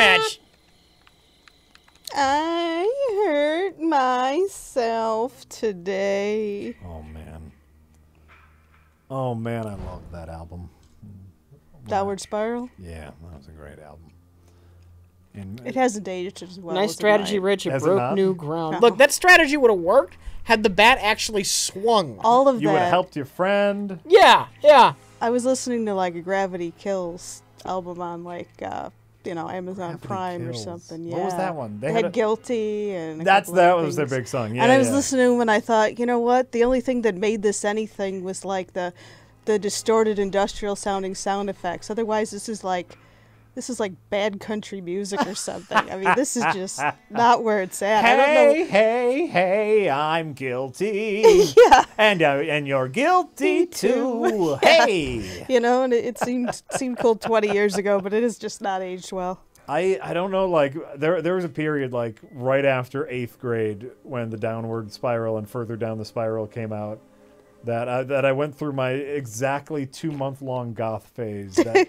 match. I hurt myself today. Oh, man. Oh, man, I love that album. Downward Spiral? Yeah, that was a great album. And it has a date as well. Nice strategy, Rich. It broke new ground. No. Look, that strategy would have worked had the bat actually swung. All of that. You would have helped your friend. Yeah, yeah. I was listening to, like, a Gravity Kills album on, like, you know, Amazon Prime or something. Yeah. What was that one? They had Guilty and that was their big song. Yeah, and I was listening when I thought, you know what? The only thing that made this anything was, like, the distorted industrial sounding sound effects. Otherwise, this is like bad country music or something. I mean, this is just not where it's at. Hey, I don't know. Hey, I'm guilty. Yeah. And you're guilty too. Yeah. Hey. You know, and it seemed cool 20 years ago, but it has just not aged well. I don't know, like, there was a period, like, right after 8th grade when the Downward Spiral and Further Down the Spiral came out that I went through my exactly 2-month-long goth phase. That,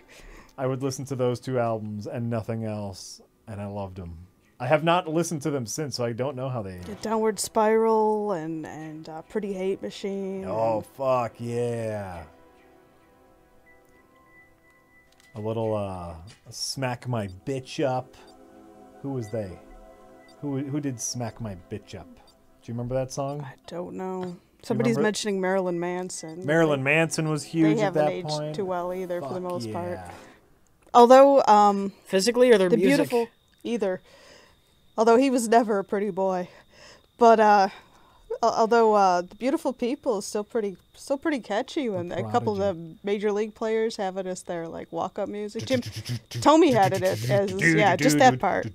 I would listen to those two albums and nothing else, and I loved them. I have not listened to them since, so I don't know how they... The Downward Spiral and Pretty Hate Machine. Oh, fuck, yeah. A little Smack My Bitch Up. Who was they? Who did Smack My Bitch Up? Do you remember that song? I don't know. Somebody's mentioning Marilyn Manson. Marilyn Manson was huge at that point. They haven't aged too well either, for the most part. Although physically or their music? Beautiful either. Although he was never a pretty boy, but although The Beautiful People is still pretty catchy, and a couple of the major league players have it as their like walk-up music. Jim Tomey had it as yeah, just that part.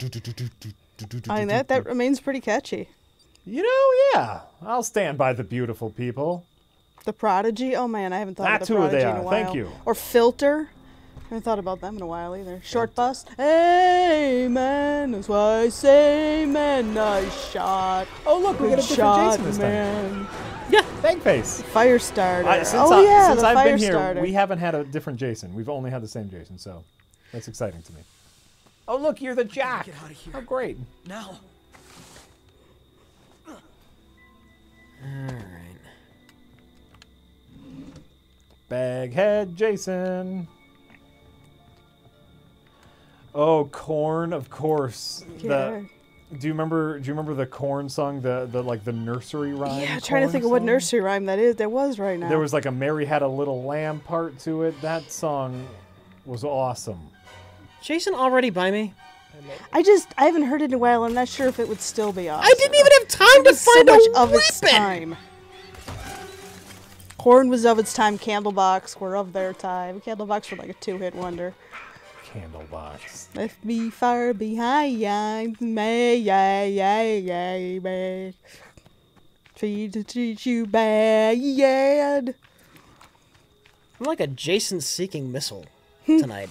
I mean that remains pretty catchy. You know, yeah, I'll stand by The Beautiful People. The Prodigy, oh man, I haven't thought of The Prodigy in a while. Thank you. Or Filter. I haven't thought about them in a while either. Short Bus. Hey, man, that's why I say, man, nice shot. Oh, look, we got a different shot, Jason this time. Yeah. Bangface. Firestarter. Since I've been here, we haven't had a different Jason. We've only had the same Jason, so that's exciting to me. Oh, look, you're the Jack. Get out of here. Oh, great. Now. All right. Baghead Jason. Oh, Korn, of course. Yeah. Do you remember the Korn song, the like the nursery rhyme? Yeah, trying to think of what nursery rhyme that is. There was right now. There was like a Mary Had a Little Lamb part to it. That song was awesome. Jason already by me. I haven't heard it in a while. I'm not sure if it would still be awesome. I didn't even have time to find so much of its time. Korn was of its time. Candlebox were of their time. Candlebox were like a 2-hit wonder. Candlebox. Left me far behind, may I treat you bad. I'm like a Jason seeking missile tonight.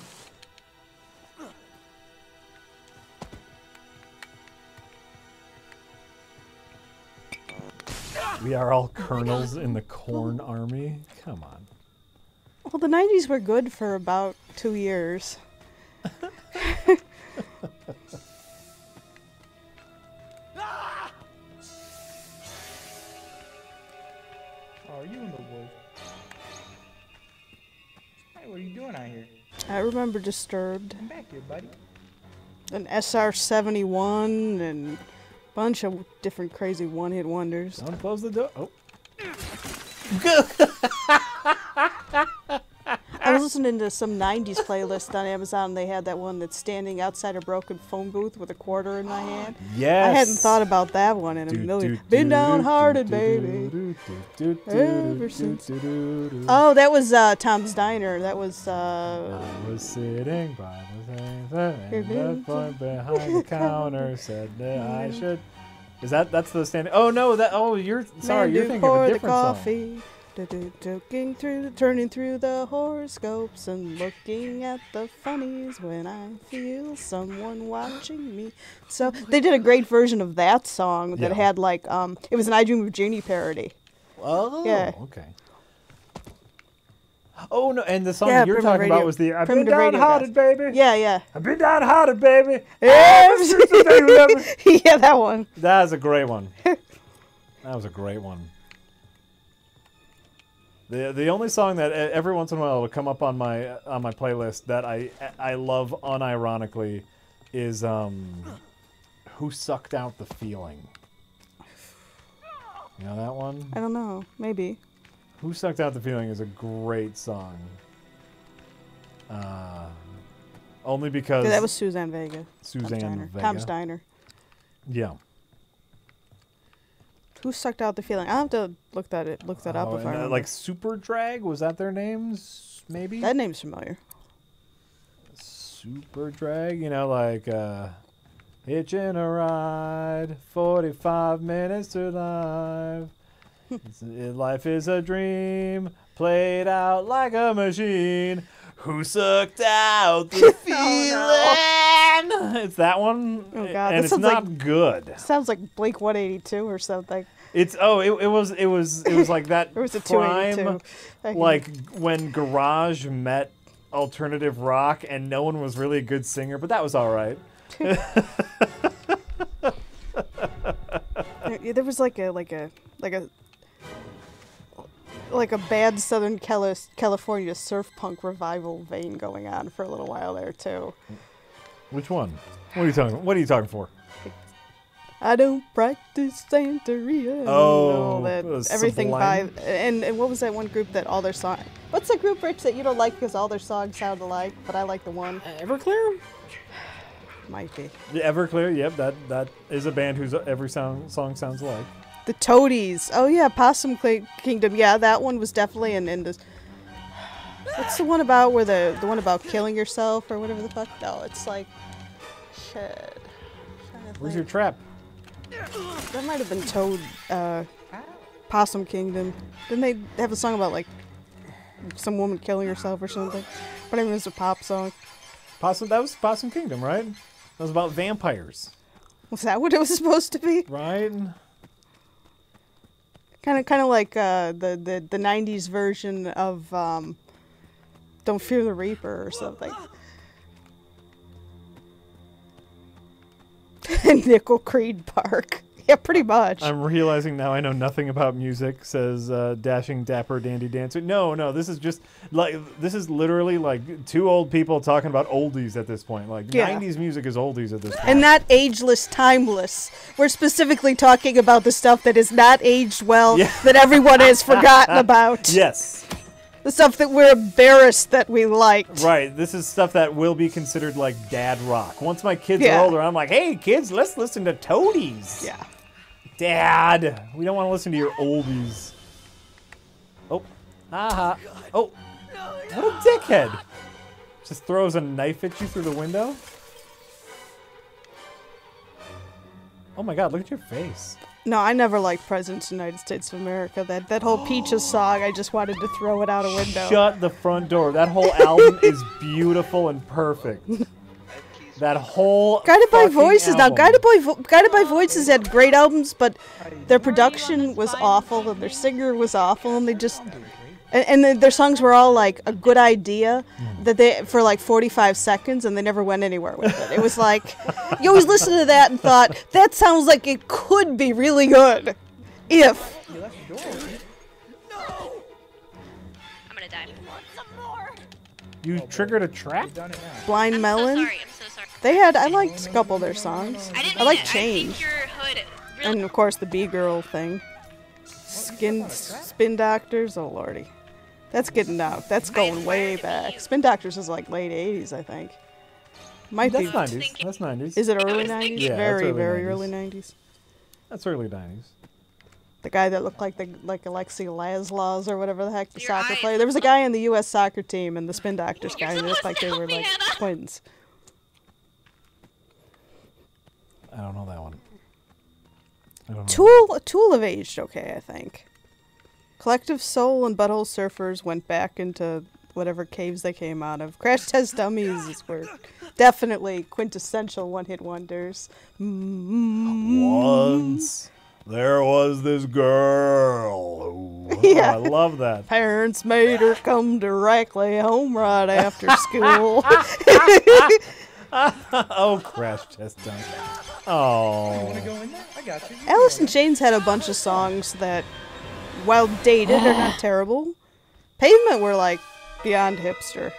We are all colonels in the Korn army. Come on. Well, the 90s were good for about 2 years. Are you in the woods? Hey, what are you doing out here? I remember Disturbed. Come back here, buddy. An SR-71 and a bunch of different crazy one-hit wonders. Don't close the door. Oh. I was listening to some 90s playlist on Amazon. They had that one that's standing outside a broken phone booth with a quarter in my hand. Yes. I hadn't thought about that one in a million. Been downhearted, baby. Ever since. Oh, that was Tom's Diner. That was... I was sitting by the same thing. The boy behind the counter said that I should... Is that... That's the standing... Oh, no. That. Oh, you're... Sorry, you're thinking of a different song. Turning through the horoscopes and looking at the funnies when I feel someone watching me. So they did a great version of that song that had like it was an I Dream of Jeannie parody. Oh, yeah. Okay. Oh no! And the song you're talking about was the "I've been downhearted, baby." Yeah, yeah. I've been downhearted, baby. Yeah, that one. That is a great one. That was a great one. The only song that every once in a while will come up on my playlist that I love unironically is "Who Sucked Out the Feeling." You know that one? I don't know. Maybe. "Who Sucked Out the Feeling" is a great song. Only because... Yeah, that was Suzanne Vega. Suzanne Vega. Tom's Diner. Yeah. "Who Sucked Out the Feeling"? I'll have to look that up if I remember. Like Super Drag? Was that their names? Maybe? That name's familiar. Super Drag? You know, like... Hitching a ride, 45 minutes to live. Life is a dream, played out like a machine. Who sucked out the feeling? Oh, no. It's that one. Oh, God. And it's not like, good. Sounds like Blink 182 or something. It's it was like that. It was a prime, like when garage met alternative rock, and no one was really a good singer, but that was all right. There was like a bad Southern California surf punk revival vein going on for a little while there too. Which one? What are you talking? What are you talking for? I don't practice Santeria. Oh, that everything Sublime. By and what was that one group that all their songs? What's the group, Rich, that you don't like because all their songs sound alike, but I like the one? Everclear. Might be. The Everclear, yep, that is a band whose every song sounds alike. The Toadies. Oh yeah, Possum Kingdom. Yeah, that one was definitely in this. What's the one about where the one about killing yourself or whatever the fuck? No, it's like shit. Where's your trap? That might have been Toad. Possum Kingdom. Didn't they have a song about like some woman killing herself or something? But I mean, it's a pop song. Possum, that was Possum Kingdom, right? That was about vampires. Was that what it was supposed to be? Right. Kind of like the '90s version of "Don't Fear the Reaper" or something. Nickel Creed Park. Yeah, pretty much. I'm realizing now I know nothing about music, says Dashing Dapper Dandy Dancer. No, this is just, like, this is literally, like, two old people talking about oldies at this point. Like, yeah. 90s music is oldies at this point. And not ageless, timeless. We're specifically talking about the stuff that is not aged well, yeah. That everyone has forgotten about. Yes. The stuff that we're embarrassed that we liked. Right. This is stuff that will be considered, like, dad rock. Once my kids are older, I'm like, hey, kids, let's listen to Toadies. Yeah. Dad, we don't want to listen to your oldies. Oh, haha. Oh, what a dickhead! Just throws a knife at you through the window. Oh my God, look at your face. No, I never liked Presidents of the United States of America. That whole Peaches song, I just wanted to throw it out a window. Shut the front door. That whole album is beautiful and perfect. That whole Guided by Voices album. Now Guided by Voices had great albums, but their production was awful and their singer was awful, and they just and their songs were all like a good idea that they for like 45 seconds and they never went anywhere with it. It was like you always listened to that and thought that sounds like it could be really good if you left the door. No. I'm going to die. You triggered a trap? Blind Melon? I'm so sorry. They had, I liked a couple of their songs. I liked Change. And of course the B-Girl thing. Spin Doctors? Oh lordy. That's getting out. That's going way back. Spin Doctors is like late 80s, I think. Might be. That's 90s. That's 90s. Is it early 90s? Yeah, very, very early 90s. That's early 90s. The guy that looked like Alexi Laslaws or whatever the heck, the soccer player. There was a guy on the U.S. soccer team and the Spin Doctors guy, and it looked like they were like twins. I don't know that one. Tool have aged okay, I think. Collective Soul and Butthole Surfers went back into whatever caves they came out of. Crash Test Dummies were definitely quintessential one-hit wonders. Once. There was this girl. Ooh, yeah. I love that. Parents made her come directly home right after school. Oh, Crash Test Dummies. Oh. You want to go in there? I got you. Alice in Chains had a bunch of songs that, while dated, are not terrible. Pavement were like beyond hipster.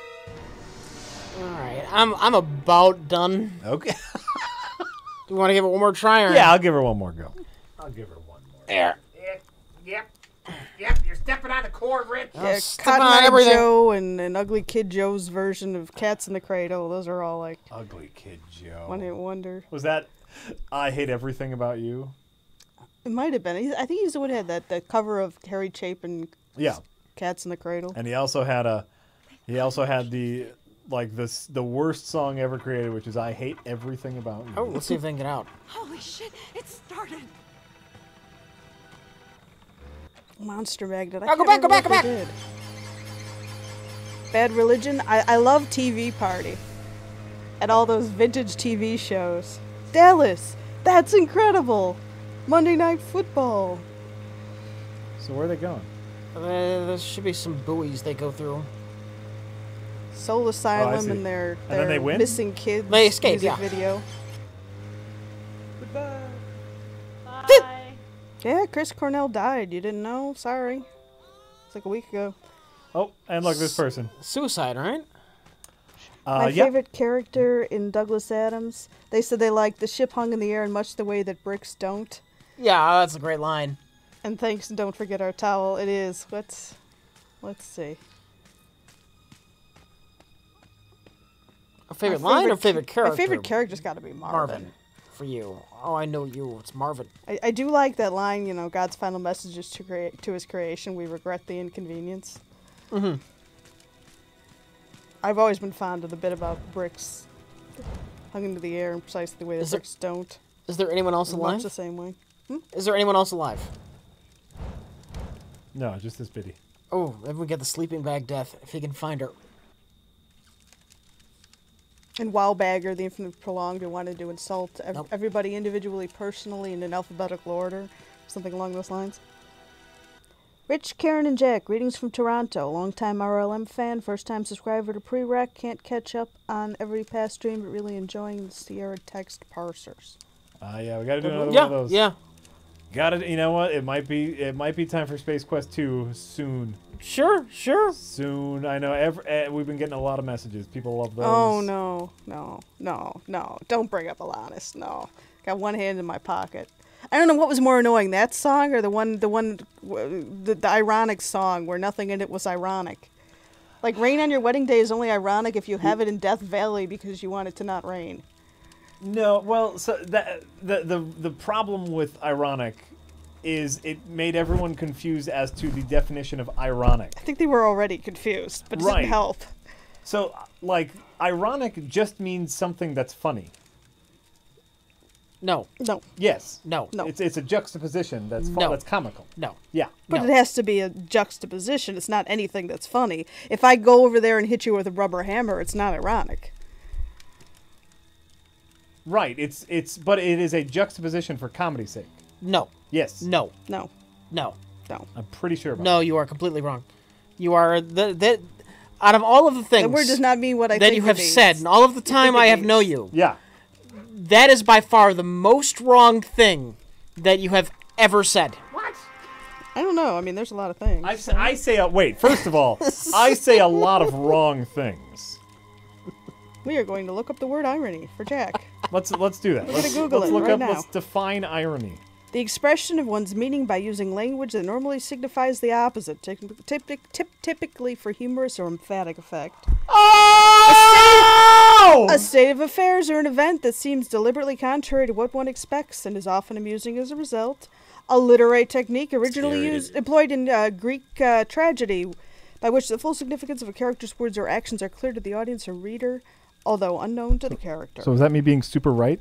All right, I'm about done. Okay. Do you want to give it one more try? Or yeah, I'll give her one more go. I'll give her one more. There. Yep. Yep. You're stepping on the cord, Rich. Yeah, Cotton Eye Joe and Ugly Kid Joe's version of Cats in the Cradle. Those are all like Ugly Kid Joe. One Hit Wonder. Was that I Hate Everything About You? It might have been. I think he's the one who had that cover of Harry Chapin. Yeah. Cats in the Cradle. And he also had the. Like this, the worst song ever created, which is I Hate Everything About You. Oh, let's see if they can get out. Holy shit, it started. Monster Magnet. I go back. Did. Bad Religion. I love TV Party. And all those vintage TV shows. Dallas, that's incredible. Monday Night Football. So where are they going? There should be some buoys they go through. Soul Asylum and their Missing Kids music video. Goodbye. Bye. Yeah, Chris Cornell died. You didn't know? Sorry. It's like a week ago. Oh, and look, this person. Suicide, right? My favorite character in Douglas Adams. They said they liked the ship hung in the air in much the way that bricks don't. Yeah, that's a great line. And thanks, and don't forget our towel. It is. Let's see. A favorite line or favorite character? My favorite character's got to be Marvin. For you. Oh, I know you. It's Marvin. I do like that line, you know, God's final message is to his creation, we regret the inconvenience. Mm-hmm. I've always been fond of the bit about bricks hung into the air in precisely the way that bricks don't. Is there anyone else alive? Much the same way. Hmm? Is there anyone else alive? No, just this biddy. Oh, then we get the sleeping bag death, if he can find her. And Wow Bagger, the infinite prolonged, who wanted to insult everybody individually, personally, and in alphabetical order. Something along those lines. Rich, Karin, and Jack, greetings from Toronto. Long-time RLM fan, first-time subscriber to Pre-Rec. Can't catch up on every past stream, but really enjoying the Sierra text parsers. Yeah, we got to do another one of those. Yeah, got it. You know what? It might be time for Space Quest 2 soon. Sure. Soon. I know. We've been getting a lot of messages. People love those. Oh, no. Don't bring up Alanis. No. Got one hand in my pocket. I don't know what was more annoying, that song or the ironic song where nothing in it was ironic. Like, Rain on Your Wedding Day is only ironic if you have it in Death Valley because you want it to not rain. No, well, so the problem with ironic is it made everyone confused as to the definition of ironic. I think they were already confused, but it didn't help. So, like, ironic just means something that's funny. No. Yes. No. It's a juxtaposition that's fun, that's comical. No. Yeah. But it has to be a juxtaposition. It's not anything that's funny. If I go over there and hit you with a rubber hammer, it's not ironic. Right. But it is a juxtaposition for comedy's sake. No. Yes. No. I'm pretty sure about that. No, you are completely wrong. You are the out of all of the things. The word does not mean what I think you have said, and all of the time I have known you. Yeah. That is by far the most wrong thing that you have ever said. What? I don't know. I mean, there's a lot of things. First of all, I say a lot of wrong things. We are going to look up the word irony for Jack. Let's do that. Let's define irony. The expression of one's meaning by using language that normally signifies the opposite, typically for humorous or emphatic effect. Oh! A state of affairs or an event that seems deliberately contrary to what one expects and is often amusing as a result. A literary technique originally employed in Greek tragedy, by which the full significance of a character's words or actions are clear to the audience or reader, although unknown to the character. So is that me being super right?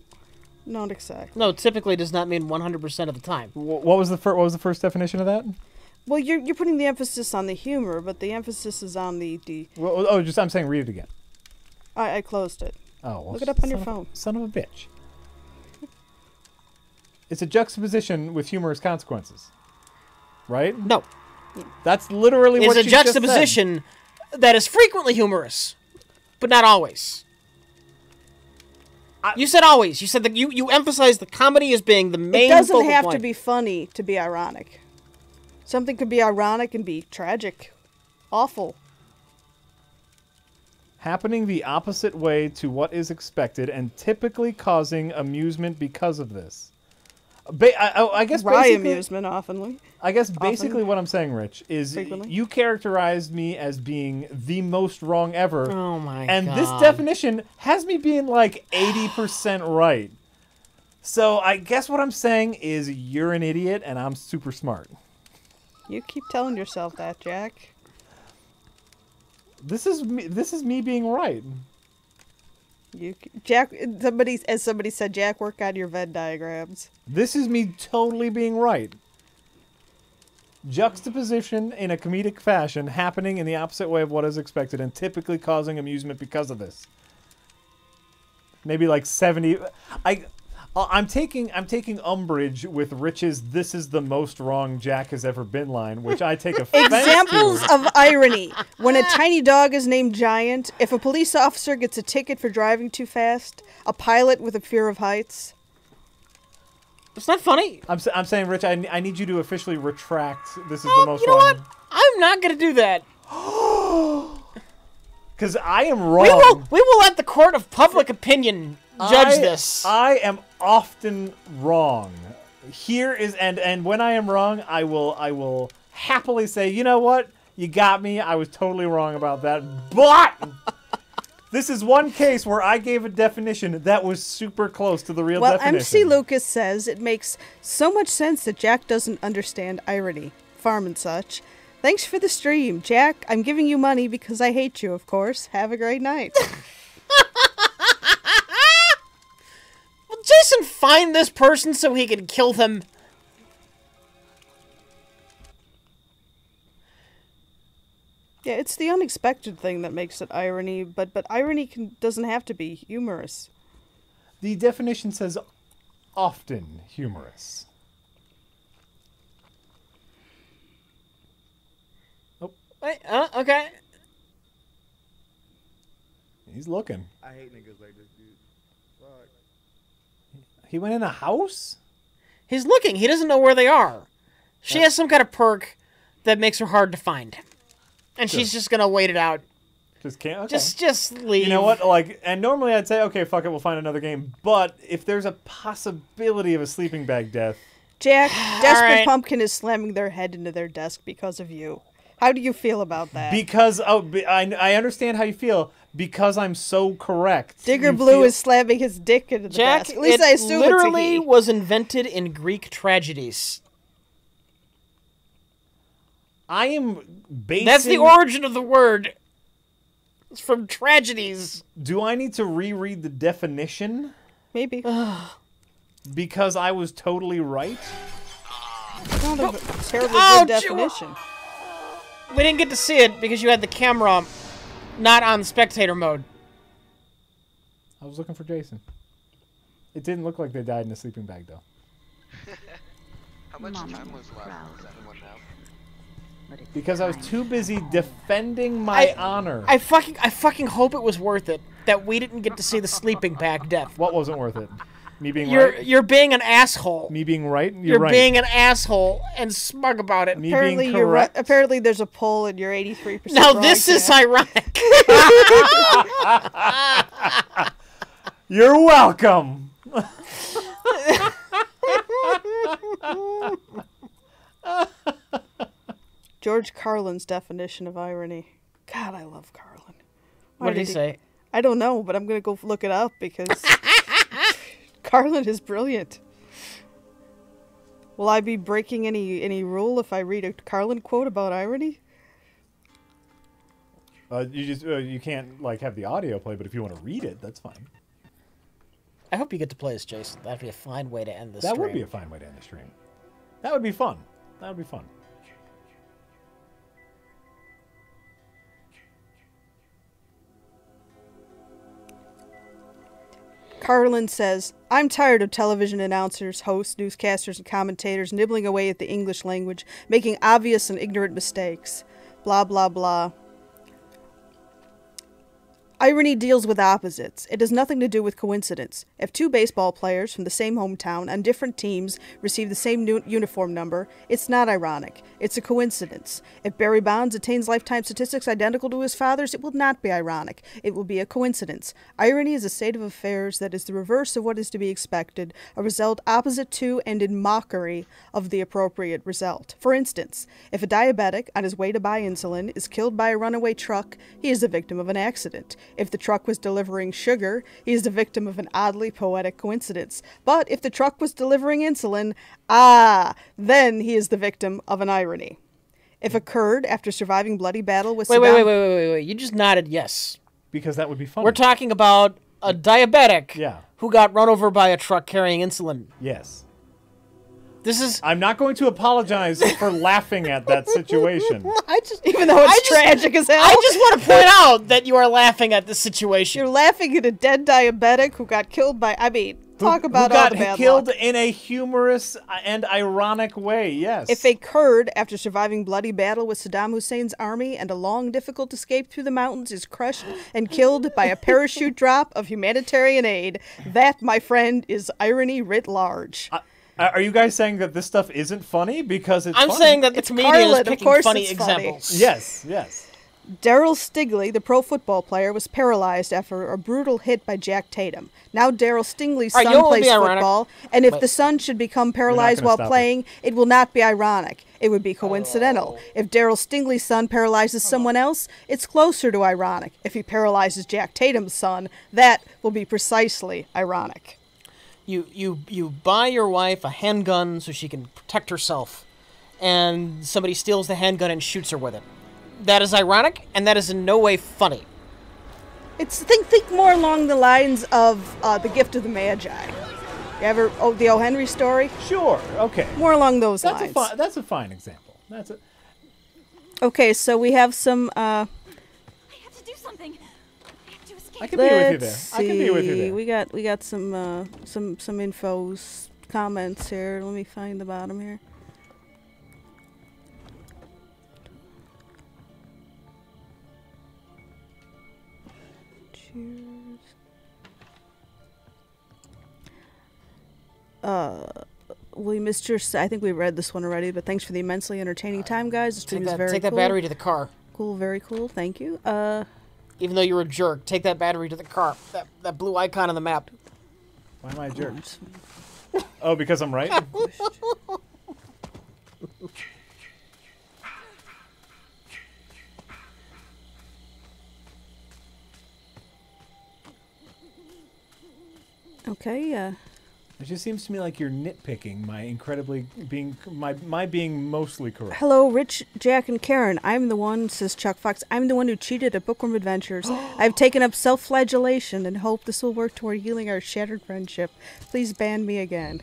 Not exactly. No, typically does not mean 100% of the time. What was the first definition of that? Well, you're putting the emphasis on the humor, but the emphasis is on the. Well, I'm saying read it again. I closed it. Oh, well, look it up on your phone. Son of a bitch. It's a juxtaposition with humorous consequences. Right? No. That's literally what you just said. It's a juxtaposition that is frequently humorous, but not always. You said always. You said that you emphasize the comedy as being the main focal point. It doesn't have to be funny to be ironic. Something could be ironic and be tragic. Awful. Happening the opposite way to what is expected and typically causing amusement because of this. I guess why amusement oftenly. I guess basically what I'm saying, Rich, is frequently. You characterized me as being the most wrong ever. Oh my god! And this definition has me being like 80% right. So I guess what I'm saying is you're an idiot and I'm super smart. You keep telling yourself that, Jack. This is me being right. Jack, somebody said, Jack, work on your Venn diagrams. This is me totally being right. Juxtaposition in a comedic fashion, happening in the opposite way of what is expected, and typically causing amusement because of this. Maybe like 70. I'm taking umbrage with Rich's "This is the most wrong Jack has ever been" line, which I take offense to. Examples of irony: when a tiny dog is named Giant, if a police officer gets a ticket for driving too fast, a pilot with a fear of heights. It's not funny. I'm saying, Rich, I need you to officially retract. This is the most. You know wrong. What? I'm not gonna do that. Because I am wrong. We will let the court of public opinion judge this. I am often wrong. Here is and when I am wrong, I will happily say, you know what? You got me. I was totally wrong about that. But this is one case where I gave a definition that was super close to the real definition. Well, MC Lucas says it makes so much sense that Jack doesn't understand irony, farm and such. Thanks for the stream, Jack. I'm giving you money because I hate you, of course. Have a great night. Will Jason find this person so he can kill them? Yeah, it's the unexpected thing that makes it irony, but irony doesn't have to be humorous. The definition says often humorous. Okay. He's looking. I hate niggas like this, dude. Fuck. He went in a house? He's looking. He doesn't know where they are. She has some kind of perk that makes her hard to find. And she's just going to wait it out. Just can't? Okay. Just leave. You know what? Like, and normally I'd say, okay, fuck it, we'll find another game. But if there's a possibility of a sleeping bag death... Jack, Desperate Pumpkin is slamming their head into their desk because of you. How do you feel about that? Because I understand how you feel because I'm so correct. Digger Blue is slamming his dick into the desk. At least I assume it's a he. It literally was invented in Greek tragedies. I am basing... That's the origin of the word. It's from tragedies. Do I need to reread the definition? Maybe. Because I was totally right? It's not a terribly good definition. We didn't get to see it because you had the camera not on spectator mode. I was looking for Jason. It didn't look like they died in a sleeping bag, though. How much time was left? Does anyone know? Because I was too busy defending my honor. I fucking hope it was worth it that we didn't get to see the sleeping bag death. What wasn't worth it? Me being right? You're being an asshole. Me being right? You're right. Being an asshole and smug about it. Me apparently being correct. You're right. Apparently there's a poll and you're 83% now wrong, this Jack. Is ironic. You're welcome. George Carlin's definition of irony. God, I love Carlin. What did he say? I don't know, but I'm going to go look it up because... Carlin is brilliant. Will I be breaking any rule if I read a Carlin quote about irony? You just you can't like have the audio play, but if you want to read it, that's fine. I hope you get to play as Jason. That'd be a fine way to end the stream. That would be a fine way to end the stream. That would be fun. That would be fun. Carlin says, I'm tired of television announcers, hosts, newscasters, and commentators nibbling away at the English language, making obvious and ignorant mistakes. Blah, blah, blah. Irony deals with opposites. It has nothing to do with coincidence. If two baseball players from the same hometown on different teams receive the same uniform number, it's not ironic. It's a coincidence. If Barry Bonds attains lifetime statistics identical to his father's, it will not be ironic. It will be a coincidence. Irony is a state of affairs that is the reverse of what is to be expected, a result opposite to and in mockery of the appropriate result. For instance, if a diabetic on his way to buy insulin is killed by a runaway truck, he is the victim of an accident. If the truck was delivering sugar, he is the victim of an oddly poetic coincidence. But if the truck was delivering insulin, then he is the victim of an irony. If occurred after surviving bloody battle with... Wait, you just nodded yes. Because that would be funny. We're talking about a diabetic who got run over by a truck carrying insulin. Yes. This is... I'm not going to apologize for laughing at that situation. Even though it's tragic as hell. I just want to point out that you are laughing at this situation. You're laughing at a dead diabetic who got killed by... I mean, talk about all the bad luck. Who got killed in a humorous and ironic way, yes. If a Kurd, after surviving bloody battle with Saddam Hussein's army and a long, difficult escape through the mountains, is crushed and killed by a parachute drop of humanitarian aid, that, my friend, is irony writ large. Are you guys saying that this stuff isn't funny? Because it's I'm saying that it's media is picking funny examples. Yes, yes. Daryl Stingley, the pro football player, was paralyzed after a brutal hit by Jack Tatum. Now Daryl Stingley's son plays football, and if the son should become paralyzed while playing, it will not be ironic. It would be coincidental. If Daryl Stingley's son paralyzes someone else, it's closer to ironic. If he paralyzes Jack Tatum's son, that will be precisely ironic. You buy your wife a handgun so she can protect herself, and somebody steals the handgun and shoots her with it. That is ironic, and that is in no way funny. It's think more along the lines of The Gift of the Magi. You ever the O. Henry story? Sure. Okay. More along those lines. That's a fine example. That's a... Okay, so we have some. I have to do something. I can be with you there. We got some infos, comments here. Let me find the bottom here. Cheers. We missed your... I think we read this one already, but thanks for the immensely entertaining time, guys. This is very... Take that battery to the car. Cool, very cool. Thank you. Even though you're a jerk, take that battery to the car. That blue icon on the map. Why am I a jerk? Oh, because I'm right? Okay, yeah. It just seems to me like you're nitpicking my being mostly correct. Hello, Rich, Jack, and Karin. I'm the one, says Chuck Fox, I'm the one who cheated at Bookworm Adventures. I've taken up self-flagellation and hope this will work toward healing our shattered friendship. Please ban me again.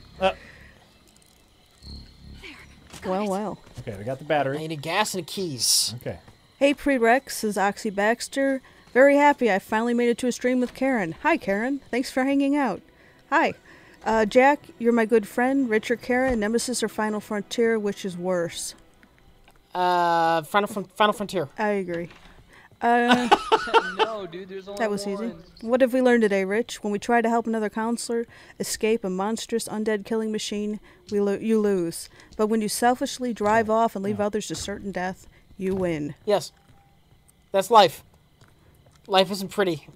Well, well. Okay, we got the battery. I need a gas and a keys. Okay. Hey, Prerex, says Oxy Baxter. Very happy I finally made it to a stream with Karin. Hi, Karin. Thanks for hanging out. Hi. Jack, you're my good friend. Richard, Karin, Nemesis or Final Frontier, which is worse? Final Frontier. I agree. No, dude, there's only... That was one. Easy. What have we learned today, Rich? When we try to help another counselor escape a monstrous undead killing machine, you lose. But when you selfishly drive off and leave others to certain death, you win. Yes. That's life. Life isn't pretty.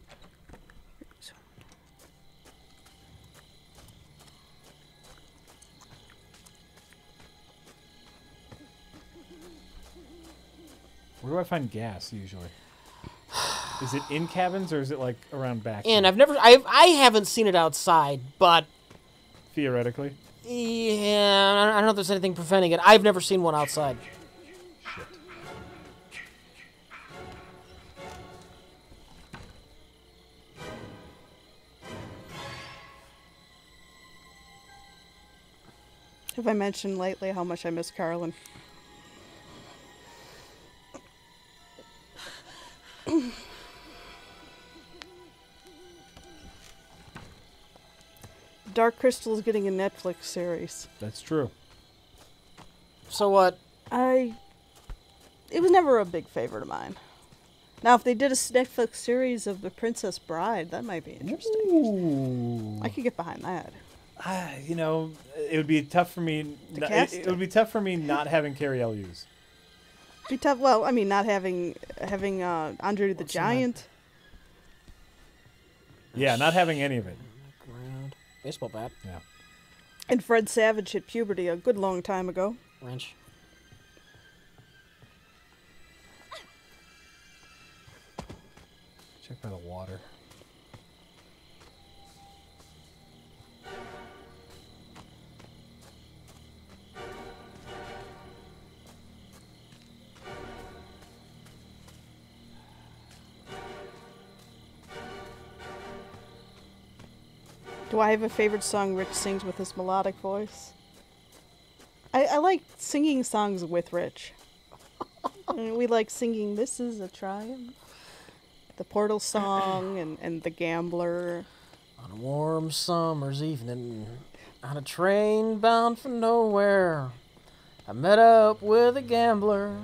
Where do I find gas usually? Is it in cabins or is it like around back? And I haven't seen it outside, but theoretically, yeah, I don't know if there's anything preventing it. I've never seen one outside. Shit. Have I mentioned lately how much I miss Carlin? Dark Crystal is getting a Netflix series. That's true. So what? It was never a big favorite of mine. Now, if they did a Netflix series of The Princess Bride, that might be interesting. Ooh. I could get behind that. You know, it would be tough for me. It would be tough for me not having Carrie Elwes. Be tough. Well, I mean, not having Andre the Giant. Yeah, not having any of it. Baseball bat. Yeah. And Fred Savage hit puberty a good long time ago. Wrench. Check by the water. Do I have a favorite song Rich sings with his melodic voice? I like singing songs with Rich. We like singing This Is a Triumph, the Portal song, and the Gambler. On a warm summer's evening, on a train bound for nowhere, I met up with a gambler.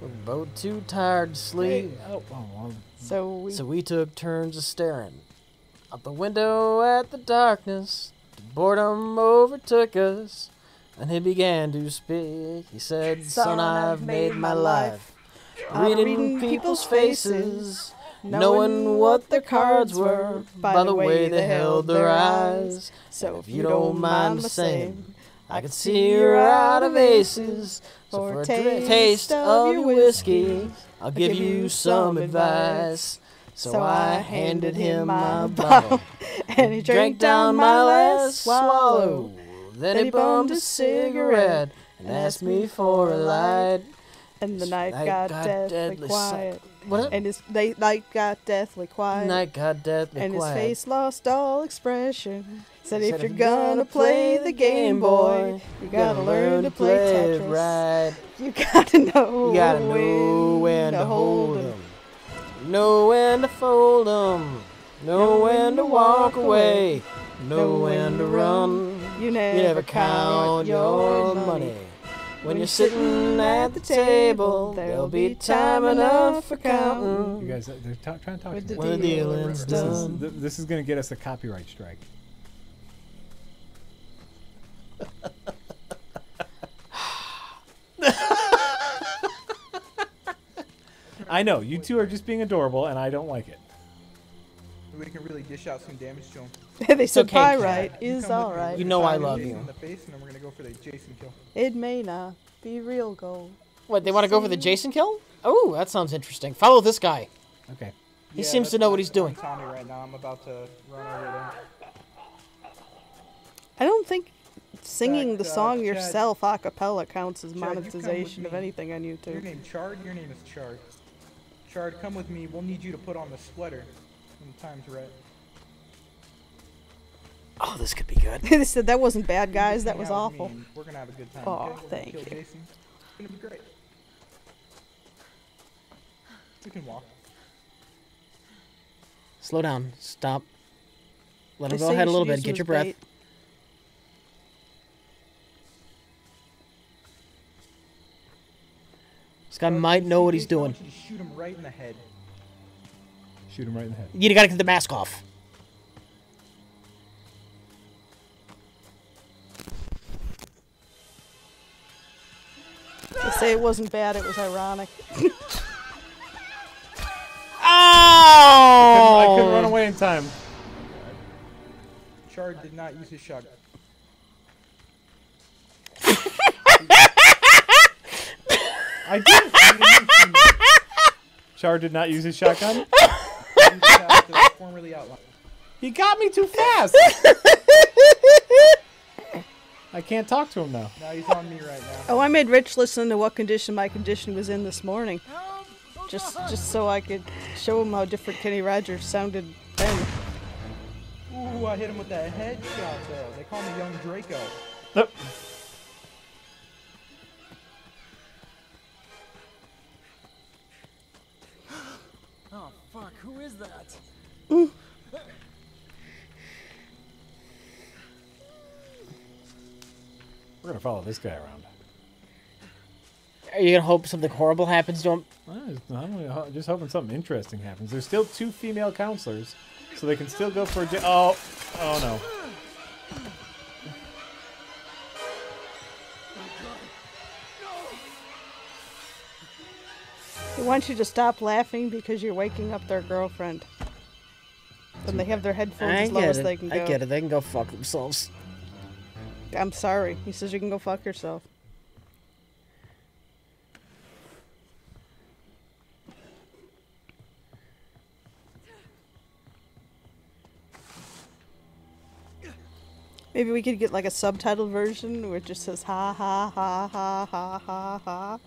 We're both too tired to sleep. Hey, so we took turns of staring out the window at the darkness. The boredom overtook us, and he began to speak. He said, "Son, I've made my life, reading people's faces, knowing what their cards were by the way they held their eyes. So if you don't mind the same, I could see you're out of aces. So for a taste of your whiskey, I'll give you some advice." So I handed him my bottle, and he drank down my last swallow. Then he bummed a cigarette and asked me for a light. And the night got deathly quiet. And his night got deathly quiet. Night got deathly quiet. And his face lost all expression. Said, "If you're gonna play the Game Boy, you gotta learn to play Tetris. You gotta know when to hold him, know when to fold 'em, know when to walk away, know when to run. You never count your money. When you're sitting at the table, there'll be time enough for counting." You guys, they're trying to talk to me. When the dealing's done. This is going to get us a copyright strike. I know, you two are just being adorable, and I don't like it. We can really dish out some damage to him. They said pyrite is all right. You know I love you. It may not be real gold. What, they want to go for the Jason kill? Oh, that sounds interesting. Follow this guy. Okay. He seems to know what he's doing. Tommy right now. I'm about to run over there. I don't think singing the song yourself a cappella counts as monetization of anything on YouTube. Your name Chard? Your name is Chard. Chard, come with me. We'll need you to put on the sweater when the time's right. Oh, this could be good. They said that wasn't bad, guys. That was awful. We're going to have a good time. Oh, okay? Thank you. Jason. It's going to be great. We can walk. Slow down. Stop. Let him go ahead a little bit. Get your breath. This guy might know what he's doing. Shoot him right in the head. Shoot him right in the head. You gotta get the mask off. They say it wasn't bad, it was ironic. Ow! I couldn't run away in time. Chard did not use his shotgun. I did. Chard did not use his shotgun. He got me too fast. I can't talk to him now. No, he's on me right now. Oh, I made Rich listen to what condition my condition was in this morning, just so I could show him how different Kenny Rogers sounded then. Ooh, I hit him with that headshot though. They call me Young Draco. Nope. Oh, fuck, who is that? Mm. We're gonna follow this guy around. Are you gonna hope something horrible happens to him? I'm just hoping something interesting happens. There's still two female counselors, so they can still go for a oh no. They want you to stop laughing because you're waking up their girlfriend. Then they have their headphones as low as they can go. I get it. They can go fuck themselves. I'm sorry. He says you can go fuck yourself. Maybe we could get like a subtitled version where it just says ha ha ha ha ha ha ha.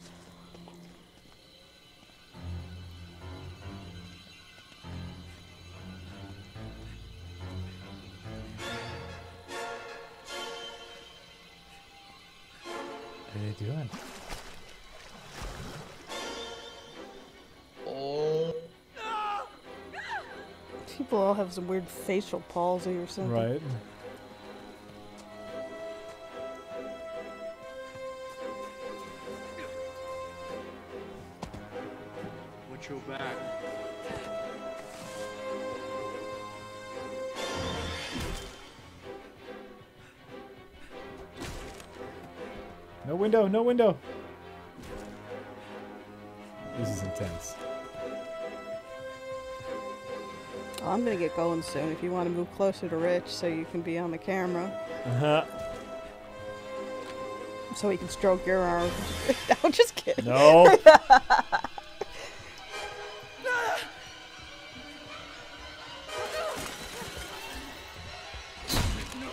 What are they doing? Oh. People all have some weird facial palsy or something. Right. Watch your back. No window, no window. This is intense. Oh, I'm gonna get going soon. If you want to move closer to Rich so you can be on the camera. Uh-huh. So he can stroke your arm. No, just kidding. No.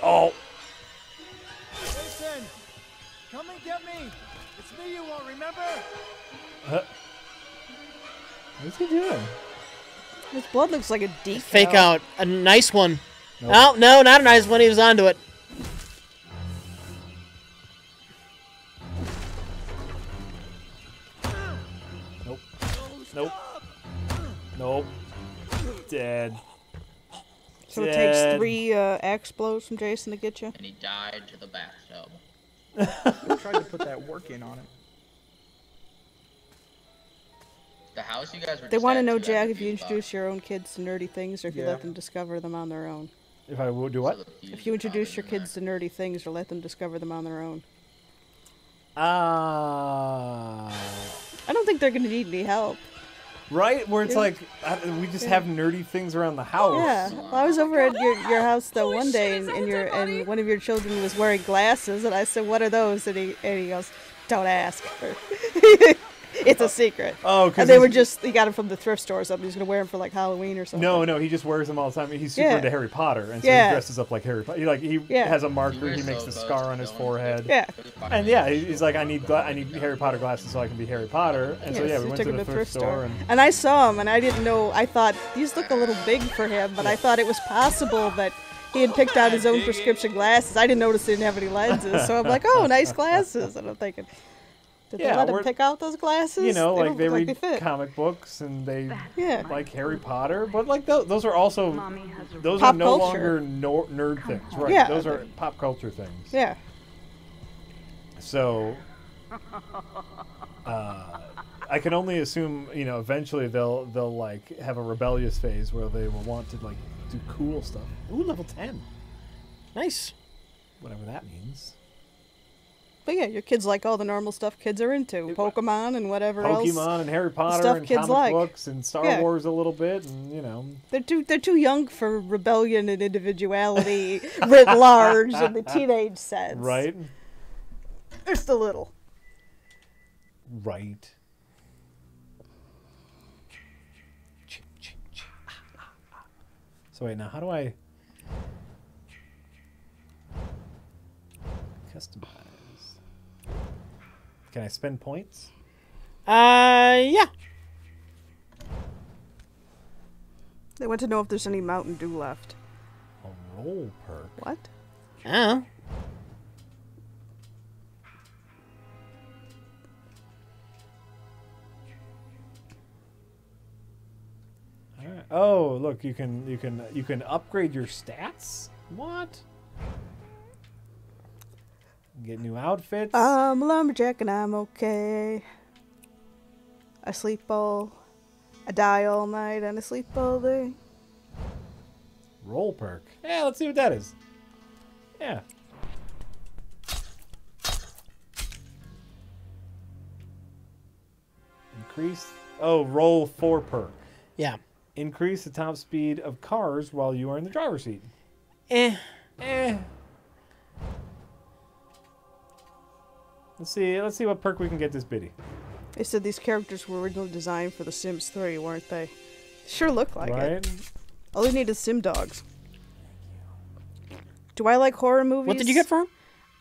Oh. Come and get me! It's me you won't remember! What's he doing? His blood looks like a deep fake out. A nice one. Nope. Oh, no, not a nice one. He was onto it. Nope. Nope. Nope. Dead. So it takes 3 axe blows from Jason to get you? And he died to the bathtub. We tried to put that work in on it. The house you guys were. They want to know, Jack, if you introduce your own kids to nerdy things, or if you let them discover them on their own. If I will do what? If you introduce your kids to nerdy things, or let them discover them on their own. I don't think they're going to need any help. Right? Where it's like, we just have nerdy things around the house. Yeah. Well, I was over at your house, though, one day, and one of your children was wearing glasses, and I said, what are those? And he goes, don't ask. It's a secret. Oh, and they were just, he got them from the thrift store or something. He's going to wear them for, like, Halloween or something. No, no, he just wears them all the time. He's super into Harry Potter, and so he dresses up like Harry Potter. He, like, he has a marker, he makes a scar on his forehead. Yeah. And, yeah, he's like, I need Harry Potter glasses so I can be Harry Potter. And so, yeah, we went to the thrift store. And I saw him, and I didn't know, I thought, these look a little big for him, but I thought it was possible that he had picked out his own prescription glasses. I didn't notice he didn't have any lenses, so I'm like, oh, nice glasses. And I'm thinking... Did they let him pick out those glasses? You know, like they read comic books and they like Harry Potter, but like those are also those are no longer nerd things, right? Yeah, those are pop culture things. Yeah. So, I can only assume, you know, eventually they'll like have a rebellious phase where they will want to like do cool stuff. Ooh, level 10. Nice. Whatever that means. But yeah, your kids like all the normal stuff kids are into. Pokemon and whatever else. Pokemon and Harry Potter and comic books and Star Wars a little bit, and you know. They're too young for rebellion and individuality writ large in the teenage sense. Right. They're still little. Right. So wait, now how do I customize? Can I spend points? Yeah. They want to know if there's any Mountain Dew left. A roll perk. What? Oh. All right. Oh, look, you can upgrade your stats? What? Get new outfits. I'm a lumberjack and I'm okay. I sleep all... I die all night and I sleep all day. Roll perk. Yeah, let's see what that is. Yeah. Increase... Oh, roll 4 perk. Yeah. Increase the top speed of cars while you are in the driver's seat. Eh. Eh. Let's see what perk we can get this biddy. They said these characters were originally designed for The Sims 3, weren't they? Sure look like it. All they need is sim dogs. Do I like horror movies? What did you get for him?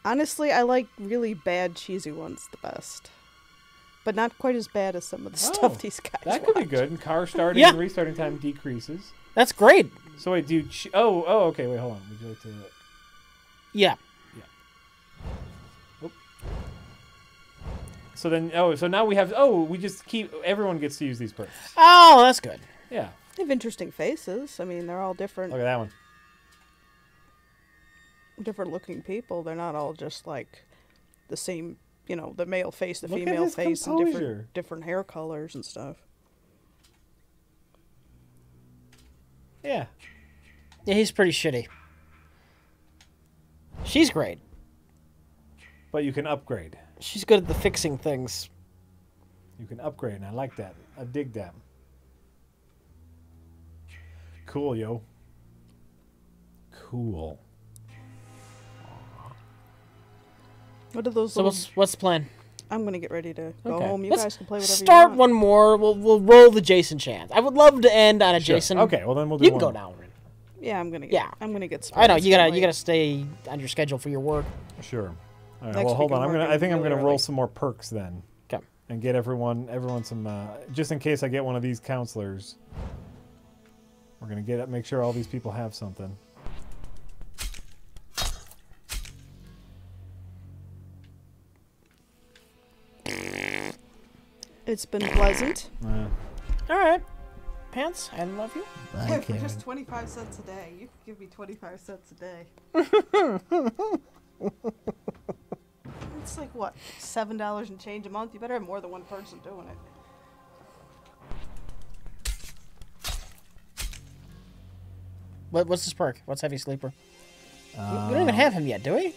Honestly, I like really bad, cheesy ones the best. But not quite as bad as some of the stuff these guys That could watch. Be good. And car starting and restarting time decreases. That's great. So wait, do you... okay, wait, hold on. Would you like to... Yeah. Yeah. Oop. So then... Oh, so now we have... Oh, we just keep... Everyone gets to use these perks. Oh, that's good. Yeah. They have interesting faces. I mean, they're all different. Look at that one. Different looking people. They're not all just like the same... You know, the male face, the female face, and different hair colors and stuff. Yeah. Yeah, he's pretty shitty. She's great. But you can upgrade. She's good at the fixing things. You can upgrade, and I like that. I dig that. Cool, yo. Cool. What are those? So what's the plan? I'm gonna get ready to go home. You guys can play whatever you want. Start one more. We'll roll the Jason chance. I would love to end on a Jason. Okay, well then we'll do. You can go downward. Yeah, I'm gonna. I'm gonna get. I know you gotta stay on your schedule for your work. Sure. All right. Well, hold on. I think I'm gonna roll some more perks then. Okay. And get everyone some just in case I get one of these counselors. We're gonna get it. Make sure all these people have something. It's been pleasant. All right. Pants, I love you. Hey, for just 25 cents a day. You could give me 25 cents a day. It's like, what, $7 and change a month? You better have more than one person doing it. What's this perk? What's Heavy Sleeper? We don't even have him yet, do we?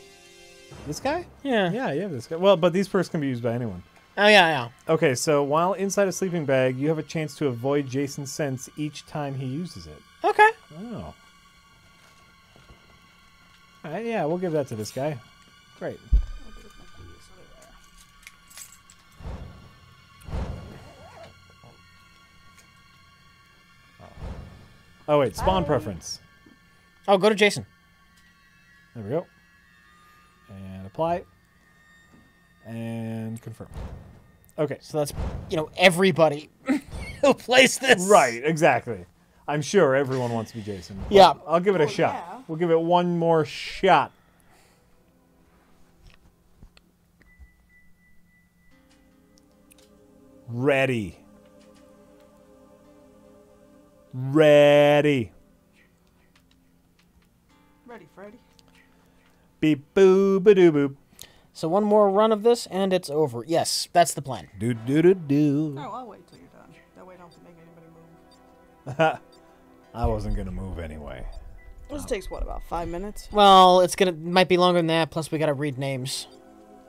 This guy? Yeah. Yeah, yeah, this guy. Well, but these perks can be used by anyone. Oh, yeah, yeah. Okay, so while inside a sleeping bag, you have a chance to avoid Jason's sense each time he uses it. Okay. Oh. All right, yeah, we'll give that to this guy. Great. Oh, wait, spawn preference. Oh, go to Jason. There we go. And apply. And confirm. Okay. So that's, you know, everybody who plays this. Right, exactly. I'm sure everyone wants to be Jason. Yeah. I'll give it a shot. Yeah. We'll give it one more shot. Ready. Ready. Ready, Freddy. Beep, boop, ba doo boop. So one more run of this, and it's over. Yes, that's the plan. Do do do do. Oh, I'll wait till you're done. That way I don't have to make anybody move. I wasn't gonna move anyway. This takes what, about 5 minutes? Well, might be longer than that. Plus, we gotta read names.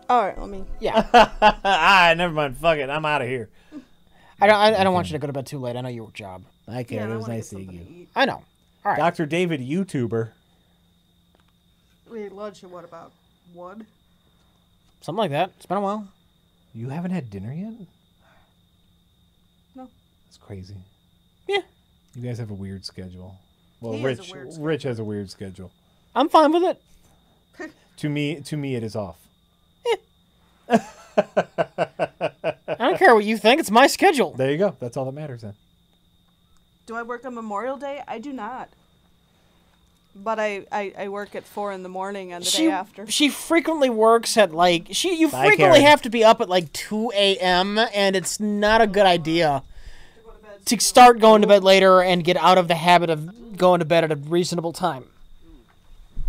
All right, let me. Yeah. All right, never mind. Fuck it, I'm out of here. I don't want you to go to bed too late. I know your job. I care. Yeah, it was nice seeing you. I know. All right. Dr. David, YouTuber. We ate lunch at what, about 1? Something like that. It's been a while. You haven't had dinner yet? No. That's crazy. Yeah. You guys have a weird schedule. Well, Rich has a weird schedule. I'm fine with it. To me, it is off. Yeah. I don't care what you think. It's my schedule. There you go. That's all that matters then. Do I work on Memorial Day? I do not. But I work at 4 in the morning and the day after. She frequently works at like you frequently have to be up at like 2 a.m. and it's not a good idea to start going to bed later and get out of the habit of going to bed at a reasonable time.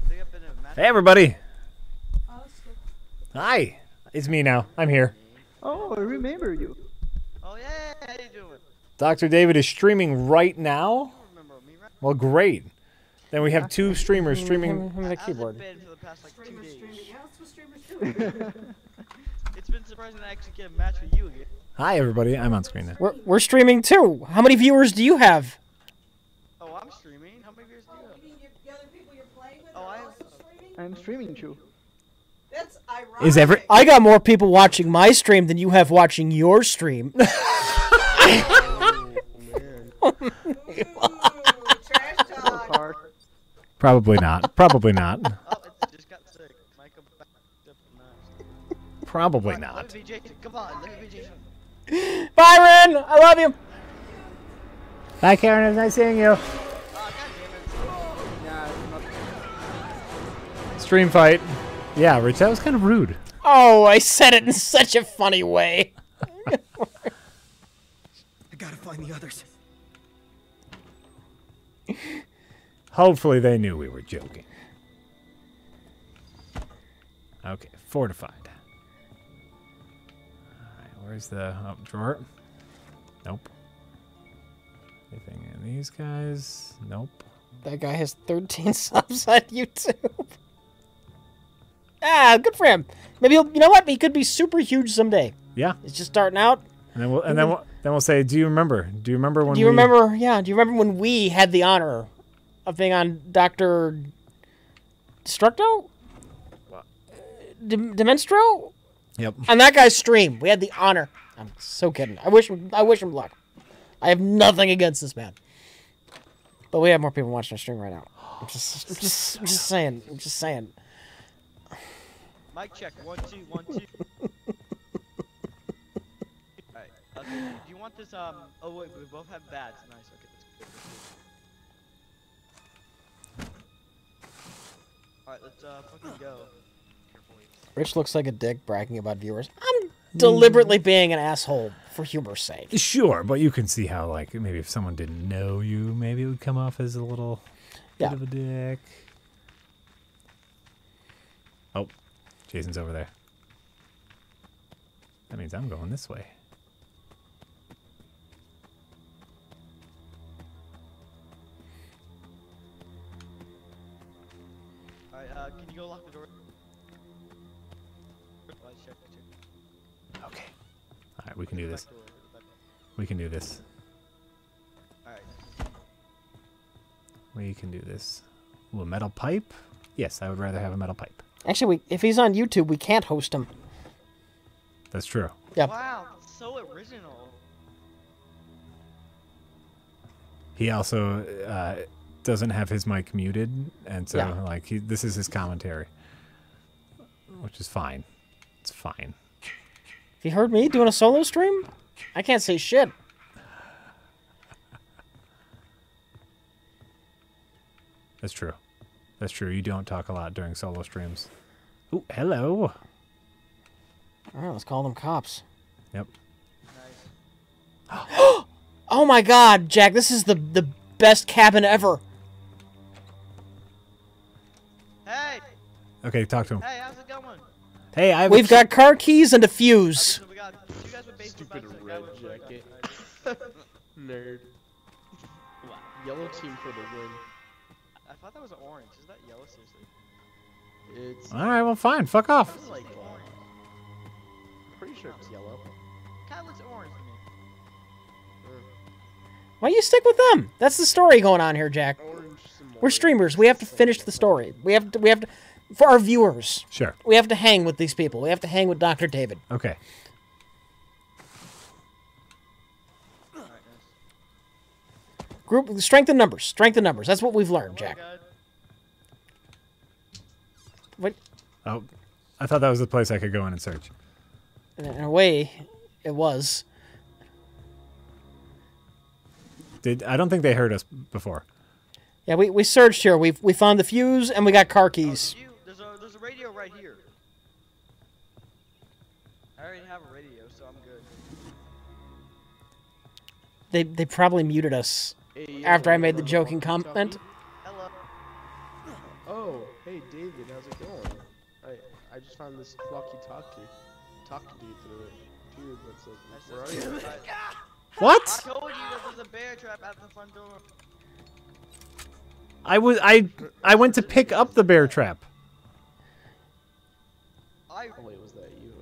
Hey everybody. Hi, it's me now. I'm here. Oh, I remember you. Oh yeah, how you doing? Dr. David is streaming right now. You remember me, right? Well, great. Then we have two streamers streaming from the keyboard. It's been surprising to actually get a match with you again. Hi everybody, I'm on screen now. We're streaming too. How many viewers do you have? Oh, I'm streaming. How many viewers do you have? You mean the other people you're playing with are also streaming? I'm streaming too. That's ironic. Is I got more people watching my stream than you have watching your stream. Oh, man. Trash talk. Probably not. Probably not. Oh, it just got sick. Michael backed up the knife. Probably not. Let me be Jason. Come on, let me be Jason. Byron, I love you. Bye, Karen. It was nice seeing you. Stream fight. Yeah, Rich, that was kind of rude. Oh, I said it in such a funny way. I gotta find the others. Hopefully they knew we were joking. Okay, fortified. Alright, where's the drawer? Nope. Anything in these guys? Nope. That guy has 13 subs on YouTube. Ah, good for him. Maybe he'll, you know what? He could be super huge someday. Yeah. He's just starting out. And then we'll say, "Do you remember? Do you remember when? Do you remember? Yeah. Do you remember when we had the honor of being on Dr. Destructo? Demenstro? Yep. On that guy's stream, we had the honor. I'm so kidding. I wish him luck. I have nothing against this man. But we have more people watching our stream right now. I'm just saying. I'm just saying. Mic check, 1 2 1 2. Alright, okay. Do you want this? Oh wait, we both have bats. Nice. Okay, let's go. Alright, let's fucking go. Rich looks like a dick bragging about viewers. I'm deliberately being an asshole for humor's sake. Sure, but you can see how, like, maybe if someone didn't know you, maybe it would come off as a little bit of a dick. Oh. Jason's over there. That means I'm going this way. All right, can you go lock the door? Okay. All right, we can do this. We can do this. All right. We can do this. Ooh, a metal pipe? Yes, I would rather have a metal pipe. Actually, if he's on YouTube, we can't host him. That's true. Yep. Wow, that's so original. He also doesn't have his mic muted, and so like this is his commentary, which is fine. It's fine. If you heard me doing a solo stream, I can't say shit. That's true. That's true. You don't talk a lot during solo streams. Ooh, hello. All right, let's call them cops. Yep. Nice. Oh my God, Jack! This is the best cabin ever. Hey. Okay, talk to him. Hey, how's it going? Hey, we've got car keys and a fuse. We got you guys with stupid red jacket. Nerd. Yellow team for the win. I thought that was orange. Is that yellow? Seriously? It's... Alright, well, fine. Fuck off. It's like orange. I'm pretty sure it's yellow. Kind of looks orange to me. Why you stick with them? That's the story going on here, Jack. Orange, we're streamers. We have to finish the story. We have to... For our viewers. Sure. We have to hang with these people. We have to hang with Dr. David. Okay. Group, strength in numbers. Strength in numbers. That's what we've learned, Jack. What? Oh, I thought that was the place I could go in and search. In a way, it was. I don't think they heard us before. Yeah, we searched here. We found the fuse and we got car keys. There's a radio right here. I already have a radio, so I'm good. They probably muted us. Hey, after I made the joking comment. Hello. Oh, hey David, how's it going? I I just found this talkie through it. Dude, that's like, where are you? What? I told you there was a bear trap at the front door. I went to pick up the bear trap. Oh, wait, was that you?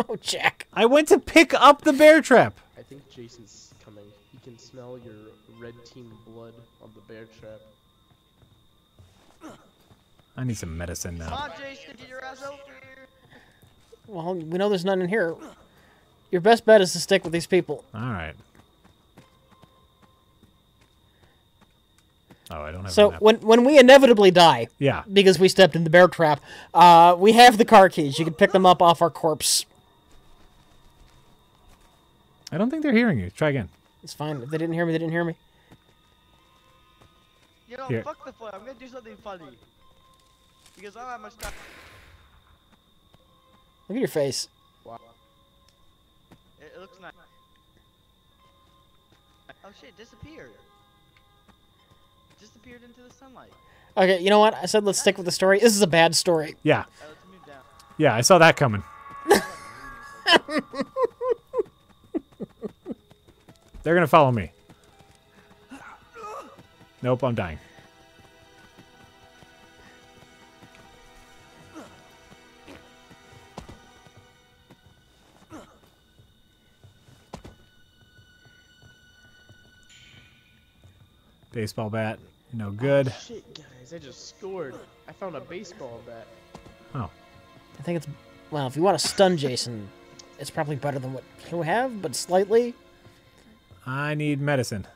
Okay. Oh, Jack. I went to pick up the bear trap. I think Jason's coming. You can smell your red team blood on the bear trap. I need some medicine now. Come on, Jason, get your ass over here. Well, we know there's none in here. Your best bet is to stick with these people. Alright. Oh, I don't have so when we inevitably die, yeah, because we stepped in the bear trap, we have the car keys. You can pick them up off our corpse. I don't think they're hearing you. Try again. It's fine. If they didn't hear me, they didn't hear me. You know, here. Fuck the fun. I'm gonna do something funny. Because I don't have much time. Look at your face. Wow. It looks nice. Oh shit, it disappeared. Disappeared into the sunlight. Okay, you know what? I said let's stick with the story. This is a bad story. Yeah. Let's move down. Yeah, I saw that coming. They're gonna follow me. Nope, I'm dying. Baseball bat. No good. Oh, shit, guys, I just scored. I found a baseball bat. Oh. I think it's... Well, if you want to stun Jason, it's probably better than what you have, but slightly. I need medicine.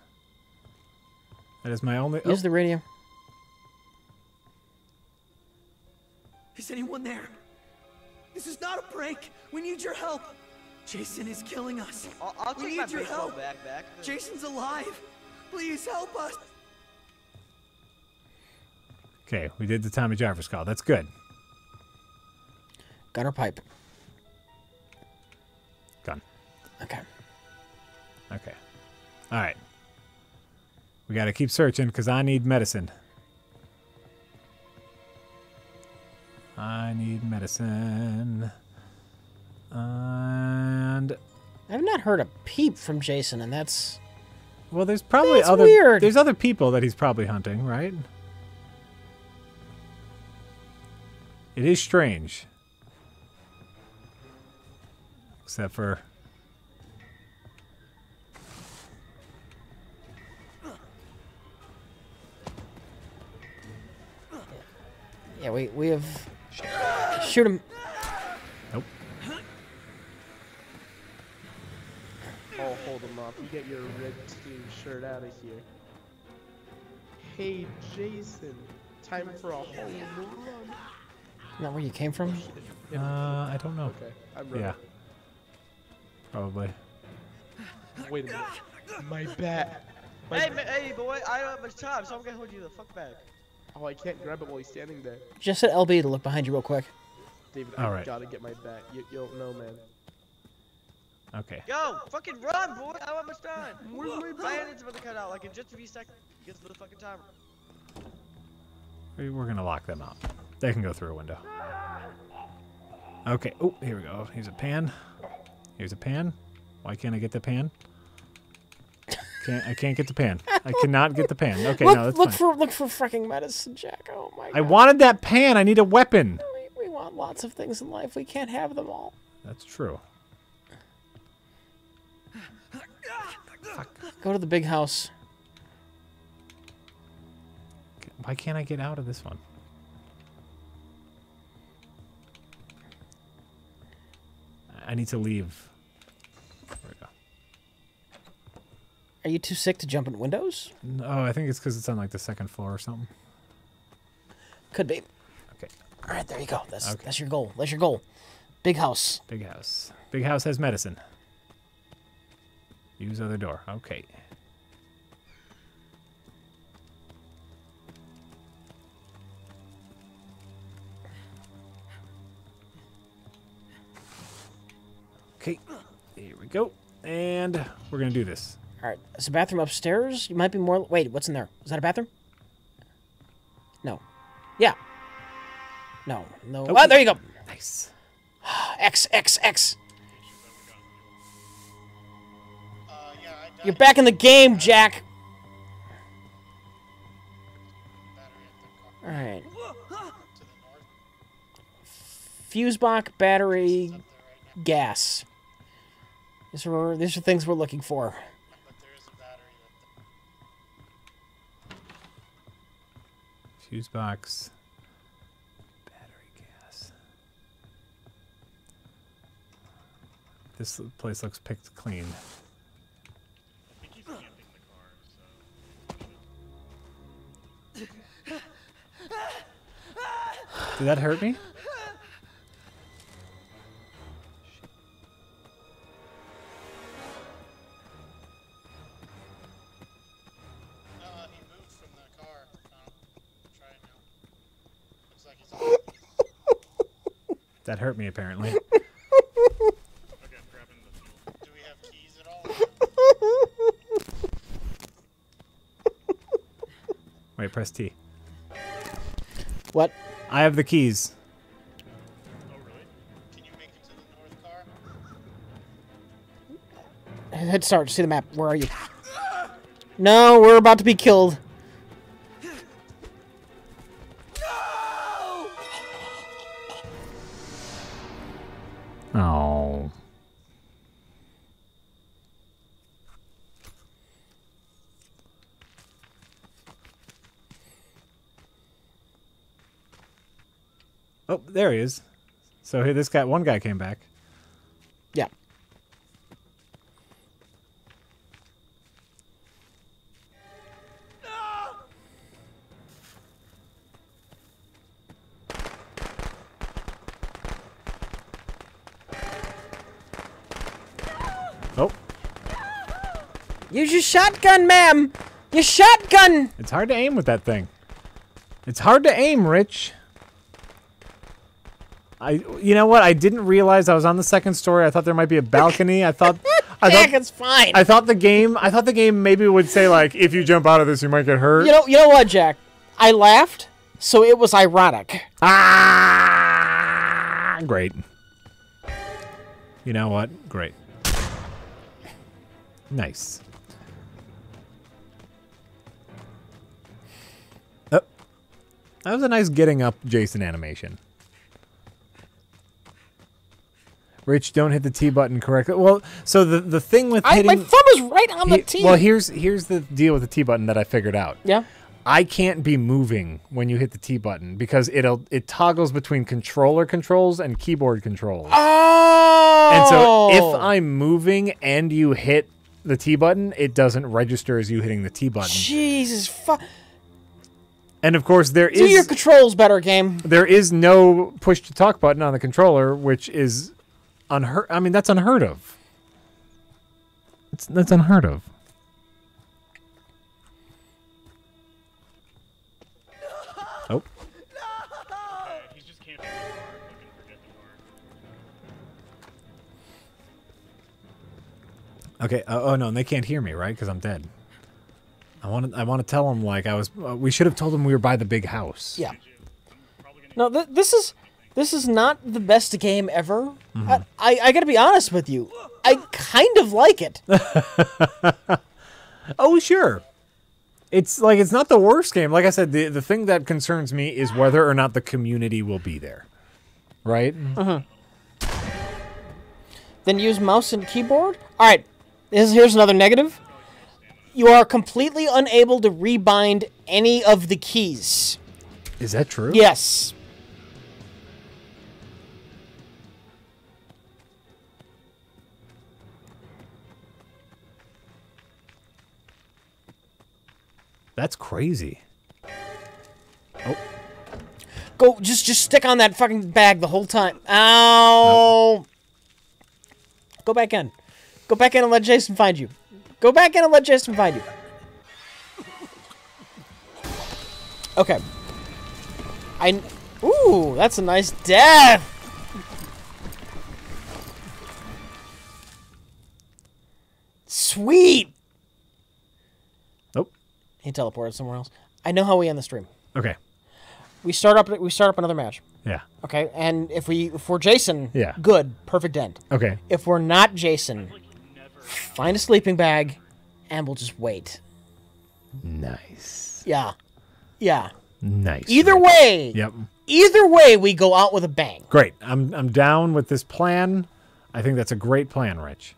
That is my only... Use the radio. Is anyone there? This is not a prank. We need your help. Jason is killing us. I'll take we need your help. Back. Jason's alive. Please help us. Okay, we did the Tommy Jarvis call. That's good. Gun or pipe? Gun. Okay. Okay. All right. We got to keep searching because I need medicine. I need medicine. And... I've not heard a peep from Jason, and that's... Well, there's probably that's other... Weird. There's other people that he's probably hunting, right? It is strange. Except for... Yeah, we have... Shoot him. Nope. I'll hold him up. You get your red team shirt out of here. Hey, Jason. Time for a home run. Not where you came from? I don't know. Okay, I'm ready. Yeah. Probably. Wait a minute. My bat. Hey, boy, I don't have much time, so I'm gonna hold you the fuck back. Oh, I can't grab it while he's standing there. Just hit LB to look behind you real quick. David, I gotta get my bat. You don't know, man. Okay. Yo, fucking run, boy! I don't have much time! Where's my bat? It's about to cut out, like in just a few seconds. Get to the fucking timer. We're gonna lock them out. They can go through a window. Okay. Oh, here we go. Here's a pan. Here's a pan. Why can't I get the pan? I can't get the pan. I cannot get the pan. Okay, no, that's fine. Look for fucking medicine, Jack. Oh my god. I wanted that pan. I need a weapon. We want lots of things in life. We can't have them all. That's true. Fuck. Go to the big house. Why can't I get out of this one? I need to leave. There we go. Are you too sick to jump in windows? No, I think it's because it's on like the second floor or something. Could be. Okay. All right, there you go. That's your goal. That's your goal. Big house. Big house. Big house has medicine. Use other door. Okay. Okay, here we go, and we're gonna do this. Alright, it's a bathroom upstairs. You might be more... Wait, what's in there? Is that a bathroom? No. Yeah. No. No. Oh, there you go. Nice. X, X, X. You're back in the game, Jack. Alright. Fusebox, battery, gas. These are things we're looking for. Fuse box, battery, gas. This place looks picked clean. I think he's camping the car, so... Did that hurt me? That hurt me, apparently. Okay, I'm grabbing the phone. Do we have keys at all? Wait, press T. What? I have the keys. Oh, really? Can you make it to the north car? Head start. See the map. Where are you? No, we're about to be killed. Oh. Oh, there he is. So hey, this guy, one guy came back. Yeah. Use your shotgun, ma'am! Your shotgun! It's hard to aim with that thing. It's hard to aim, Rich. You know what? I didn't realize I was on the second story. I thought there might be a balcony. I thought it's fine. I thought the game maybe would say like, if you jump out of this, you might get hurt. You know what, Jack? I laughed, so it was ironic. Ah! Great. You know what? Great. Nice. That was a nice getting up Jason animation. Rich, don't hit the T button correctly. Well, so the thing with hitting... my thumb is right on the T. Well, here's the deal with the T button that I figured out. Yeah? I can't be moving when you hit the T button because it toggles between controller controls and keyboard controls. Oh! And so if I'm moving and you hit the T button, it doesn't register as you hitting the T button. Jesus fuck... And of course, there is... Do your controls better, game. There is no push-to-talk button on the controller, which is unheard... I mean, that's unheard of. That's unheard of. No! Oh. No! He's just camping the car, looking for the car. Okay, oh no, and they can't hear me, right? Because I'm dead. I want to tell him like I was. We should have told him we were by the big house. Yeah. No, this is not the best game ever. Mm-hmm. I gotta be honest with you. I kind of like it. Oh sure. It's like it's not the worst game. Like I said, the thing that concerns me is whether or not the community will be there. Right. Uh-huh. Then use mouse and keyboard. All right. Here's another negative. You are completely unable to rebind any of the keys. Is that true? Yes. That's crazy. Oh. Go, just stick on that fucking bag the whole time. Ow! No. Go back in. Go back in and let Jason find you. Go back in and let Jason find you. Okay. Ooh, that's a nice death! Sweet! He teleported somewhere else. I know how we end the stream. Okay. We start up another match. Yeah. Okay. And if we're Jason, yeah, good, perfect end. Okay. If we're not Jason, find a sleeping bag, and we'll just wait. Nice. Yeah. Yeah. Nice. Either way. Yep. Either way, we go out with a bang. Great. I'm down with this plan. I think that's a great plan, Rich.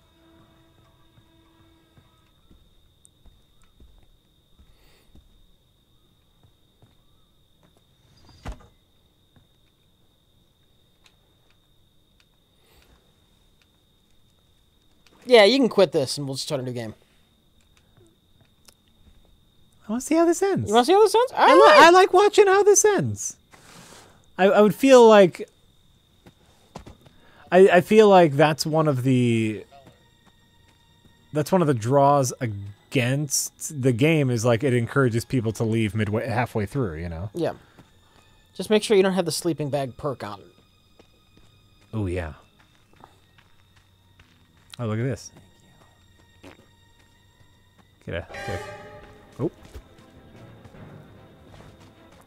Yeah, you can quit this, and we'll just start a new game. I want to see how this ends. You want to see how this ends? I like watching how this ends. I would feel like... I feel like that's one of the... That's one of the draws against the game, is like it encourages people to leave midway, halfway through, you know? Yeah. Just make sure you don't have the sleeping bag perk on. Oh, yeah. Oh, look at this. Get a oh.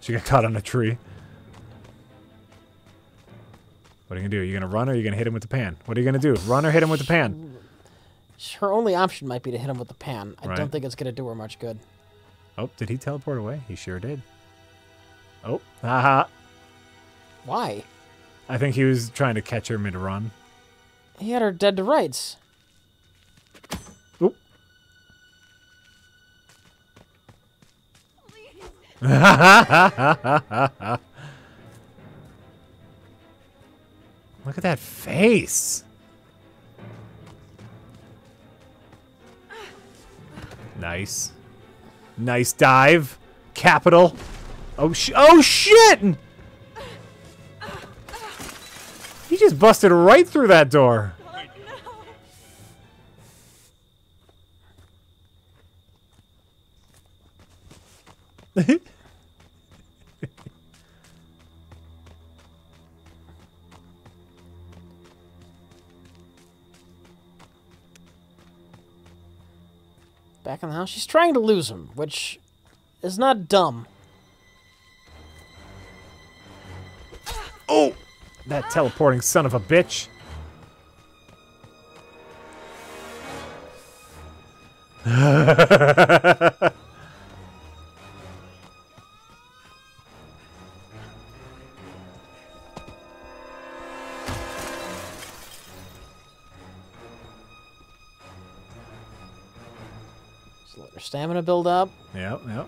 She got caught on a tree. What are you going to do? Are you going to run, or are you going to hit him with the pan? What are you going to do? Run or hit him with the pan? Her only option might be to hit him with the pan. I don't think it's going to do her much good. Oh, did he teleport away? He sure did. Oh, haha. Why? I think he was trying to catch her mid-run. He had her dead to rights. Oop. Look at that face. Nice. Nice dive. Capital. Oh, oh shit! He just busted right through that door. Oh, no. Back in the house, she's trying to lose him, which is not dumb. Oh! That teleporting son of a bitch. Just let her stamina build up. Yep, yep.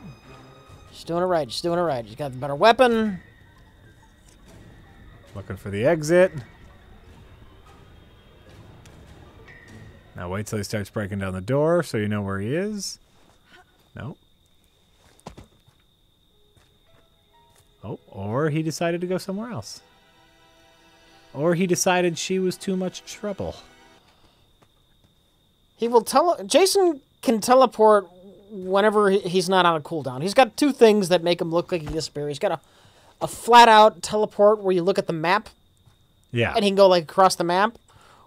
She's doing it right. She's doing it right. She's got the better weapon. Looking for the exit. Now wait till he starts breaking down the door so you know where he is. No. Oh, or he decided to go somewhere else. Or he decided she was too much trouble. He will Jason can teleport whenever he's not on a cooldown. He's got two things that make him look like he disappears. He's got a flat-out teleport where you look at the map, yeah, and he can go like across the map,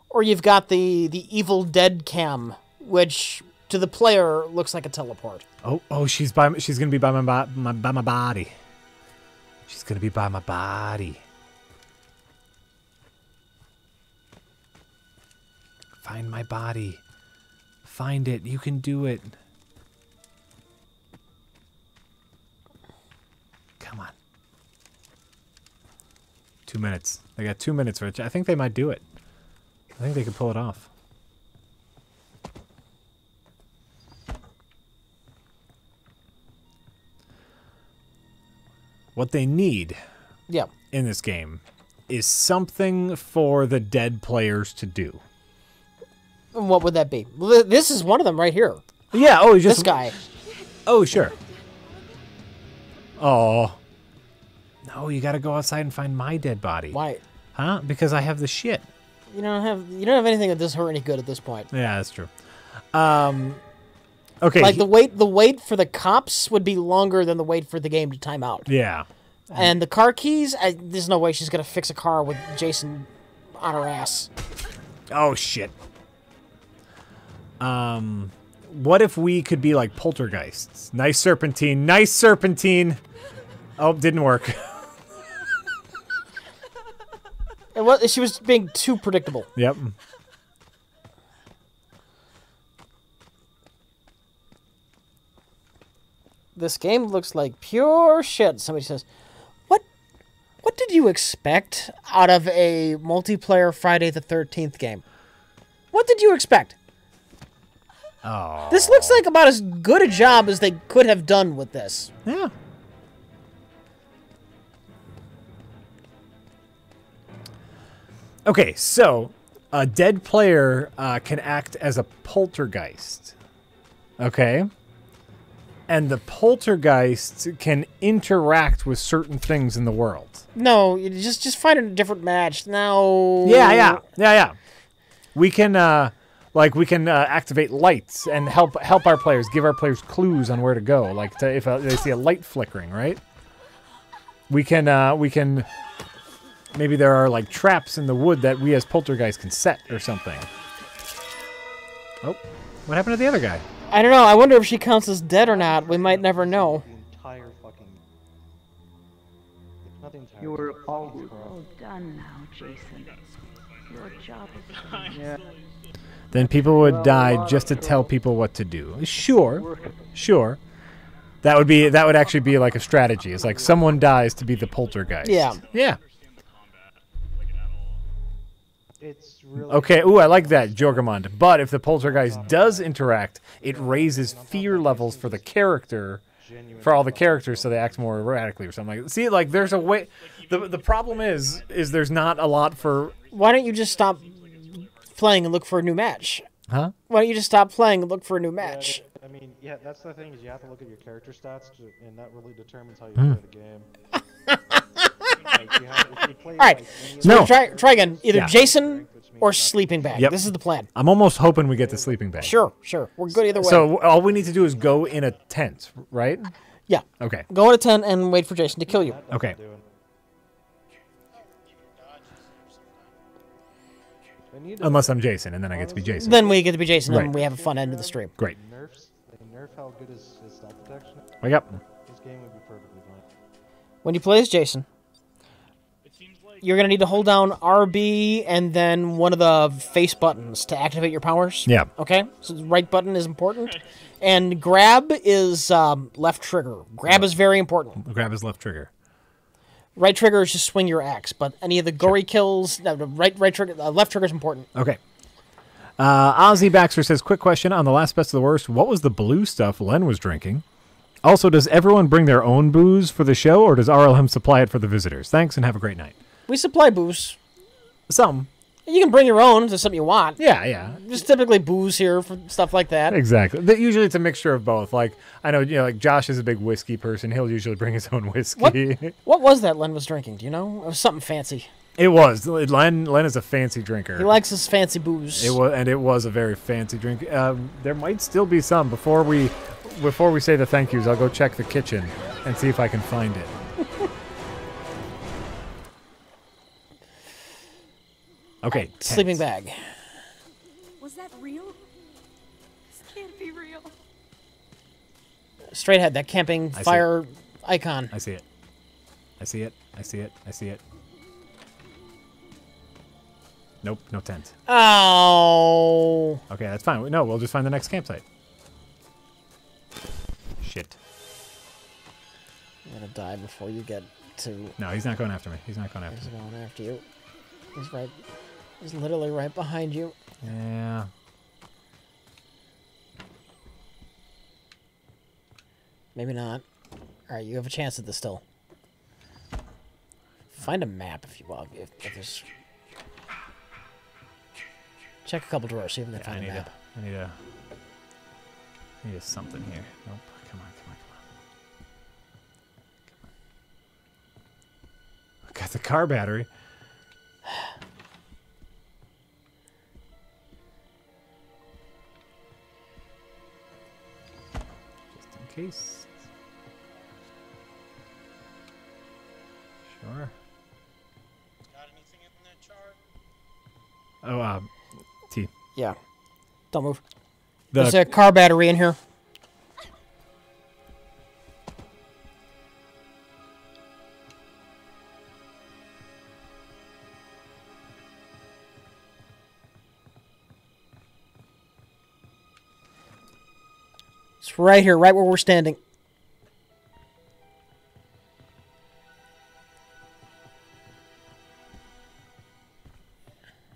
or you've got the Evil Dead cam, which to the player looks like a teleport. Oh, oh, she's gonna be by my body. She's gonna be by my body. Find my body. Find it. You can do it. Come on. 2 minutes. They got 2 minutes, Rich. I think they might do it. I think they could pull it off. What they need, yeah, in this game is something for the dead players to do. What would that be? This is one of them right here. Yeah. Oh, just this guy. Oh, sure. Oh. No, you gotta go outside and find my dead body. Why? Huh? Because I have the shit. You don't have anything that does her any good at this point. Yeah, that's true. Okay. Like the wait for the cops would be longer than the wait for the game to time out. Yeah. And the car keys, there's no way she's gonna fix a car with Jason on her ass. Oh shit. What if we could be like poltergeists? Nice serpentine. Nice serpentine. Oh, didn't work. Well, she was being too predictable. Yep. This game looks like pure shit. Somebody says, what did you expect out of a multiplayer Friday the 13th game? What did you expect? Oh. This looks like about as good a job as they could have done with this. Yeah. Okay, so a dead player can act as a poltergeist. Okay? And the poltergeist can interact with certain things in the world. No, you just find a different match. No. Yeah. We can, we can activate lights and help our players, give our players clues on where to go. Like if they see a light flickering, right? We can. Maybe there are like traps in the wood that we as poltergeists can set or something. Oh, what happened to the other guy? I don't know. I wonder if she counts as dead or not. We might never know. You were all done now, Jason. Your job is done. Yeah. Then people would die just to tell people what to do. Sure, sure. That would actually be like a strategy. It's like someone dies to be the poltergeist. Yeah. Yeah. It's really okay, ooh, I like that, Jorgamond. But if the poltergeist does interact, it raises fear levels for the character, for all the characters, so they act more erratically or something. Like, see, like, there's a way... The problem is there's not a lot for... Why don't you just stop playing and look for a new match? Huh? Why don't you just stop playing and look for a new match? Yeah, I mean, yeah, that's the thing, is you have to look at your character stats, and that really determines how you play the game. All right, so no. Try again. Either Jason or sleeping bag. Yep. This is the plan. I'm almost hoping we get the sleeping bag. Sure. We're good either way. So all we need to do is go in a tent, right? Yeah. Okay. Go in a tent and wait for Jason to kill you. Okay. Unless I'm Jason, and then I get to be Jason. Then we get to be Jason, right. And we have a fun end of the stream. Great. Wake up. When you play as Jason, you're going to need to hold down RB and then one of the face buttons to activate your powers. Yeah. Okay? So the right button is important. And grab is left trigger. Grab is very important. Grab is left trigger. Right trigger is just swing your axe, but any of the gory kills, left trigger is important. Okay. Ozzy Baxter says, quick question on the last best of the worst. What was the blue stuff Len was drinking? Also, does everyone bring their own booze for the show, or does RLM supply it for the visitors? Thanks, and have a great night. We supply booze. Some. You can bring your own if there's something you want. Yeah. There's typically booze here for stuff like that. Exactly. Usually it's a mixture of both. Like, I know, like Josh is a big whiskey person. He'll usually bring his own whiskey. What was that Len was drinking? Do you know? It was something fancy. It was. Len is a fancy drinker. He likes his fancy booze. It was a very fancy drink. There might still be some. Before we say the thank yous, I'll go check the kitchen and see if I can find it. Okay, right, sleeping bag. Was that real? This can't be real. Straight ahead, that camping fire icon. I see it. Nope, no tent. Oh. Okay, that's fine. No, we'll just find the next campsite. Shit. I'm gonna die before you get to... No, he's not going after me. He's going after you. He's right... He's literally right behind you. Yeah. Maybe not. All right, you have a chance at this still. Find a map if you want. If there's... Check a couple drawers, see if we can find a map. I need something here. Nope. Come on. I got the car battery. Case. Sure. Got anything in that chart? Oh, T. Yeah. Don't move. There's a car battery in here. It's right here, right where we're standing.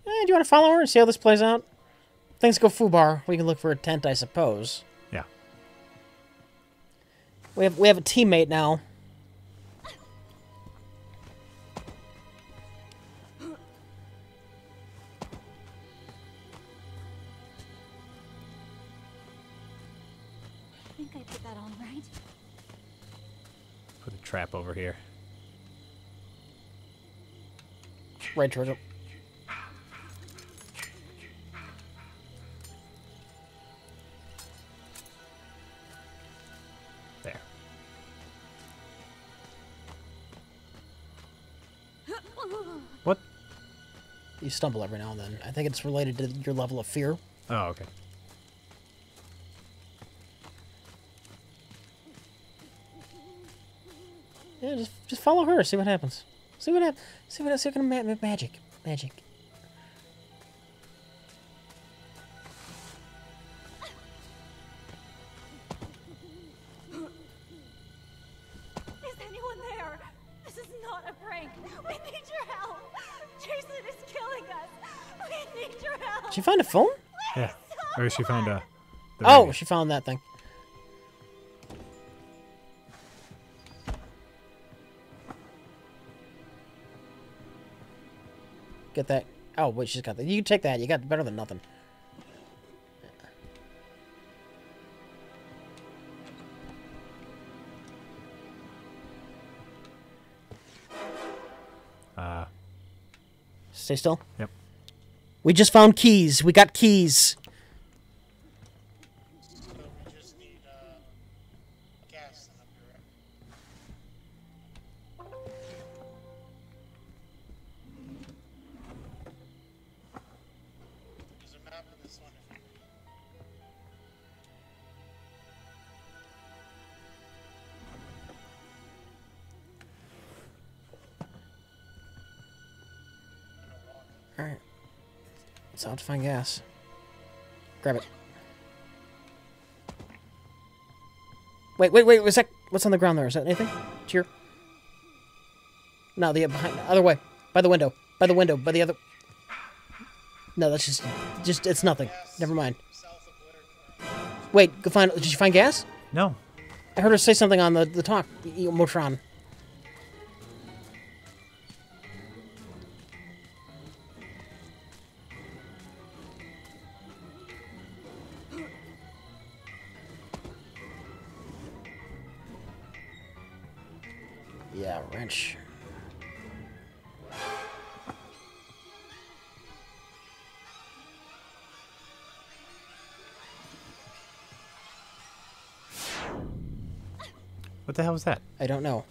Do you want to follow her and see how this plays out? Things go foobar. We can look for a tent, I suppose. Yeah. We have a teammate now. I think I put that on right. Put a trap over here. Right towards it. You stumble every now and then. I think it's related to your level of fear. Oh, okay. Yeah, just follow her. See what happens. See what happens. See what kind of magic. She found a phone? Yeah. Or she found a... Oh, she found that thing. Get that. Oh, wait, she's got that. You can take that. You got better than nothing. Stay still? Yep. We just found keys. We got keys. We just need gas. There's a map of this one. All right. It's out to find gas. Grab it. Wait, what's on the ground there? Is that anything? Cheer. No, the behind, other way. By the window. By the window. By the other. No, that's just it's nothing. Never mind. Wait, go find. Did you find gas? No. I heard her say something on the talk. Motron. Yeah, wrench. What the hell was that? I don't know.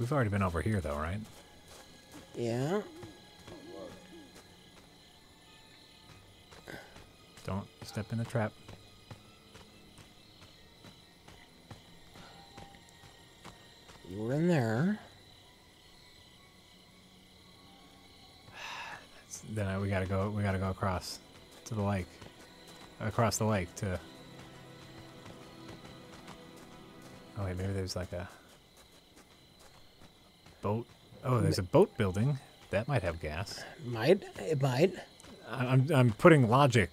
We've already been over here, though, right? Yeah. Don't step in the trap. You were in there. Then we gotta go. We gotta go across to the lake. Across the lake to. Oh wait, maybe there's like a. Boat. Oh, there's a boat building. That might have gas. It might. I'm putting logic.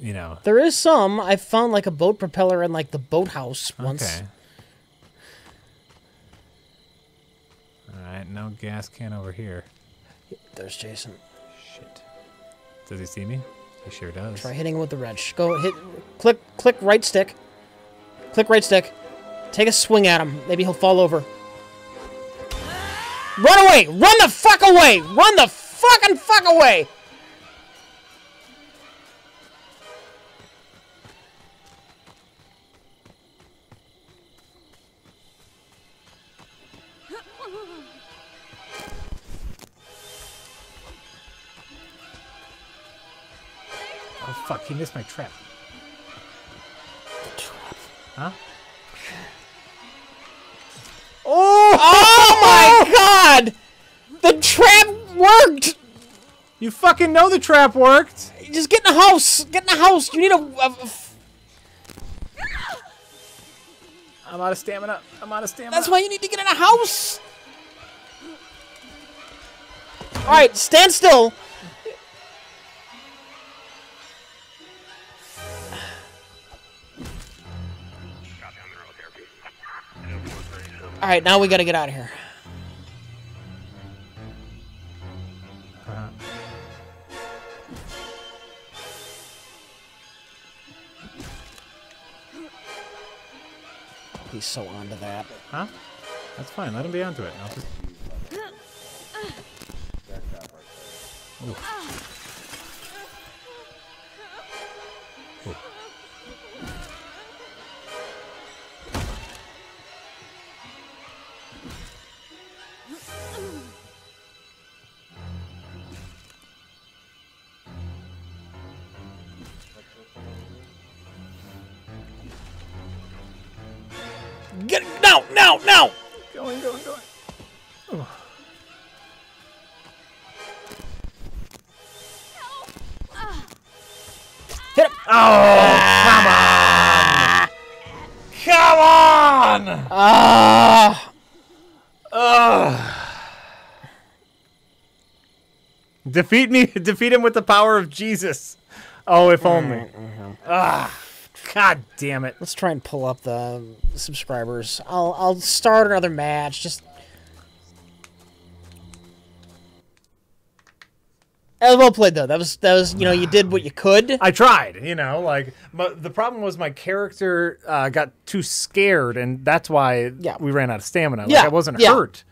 You know. There is some. I found like a boat propeller in like the boathouse once. Okay. All right, no gas can over here. There's Jason. Shit. Does he see me? He sure does. Try hitting him with the wrench. Go hit. Click right stick. Click right stick. Take a swing at him. Maybe he'll fall over. Run away! Run the fuck away! Run the fucking fuck away! Oh fuck, he missed my trap. Huh? Oh! Oh my god! The trap worked! You fucking know the trap worked! Just get in the house! Get in the house! You need I'm out of stamina. I'm out of stamina. That's why you need to get in the house! Alright, stand still! Alright, now we gotta get out of here. He's so onto that. Huh? That's fine, let him be onto it. I'll just... Ooh. Ooh. No! Going. Oh. Hit him! Oh, come on! Come on! Defeat me! Defeat him with the power of Jesus! Oh, if only. God damn it. Let's try and pull up the subscribers. I'll start another match. Just that was well played though. That was you know, you did what you could. I tried, you know, like, but the problem was my character got too scared, and that's why we ran out of stamina. Like, I wasn't hurt.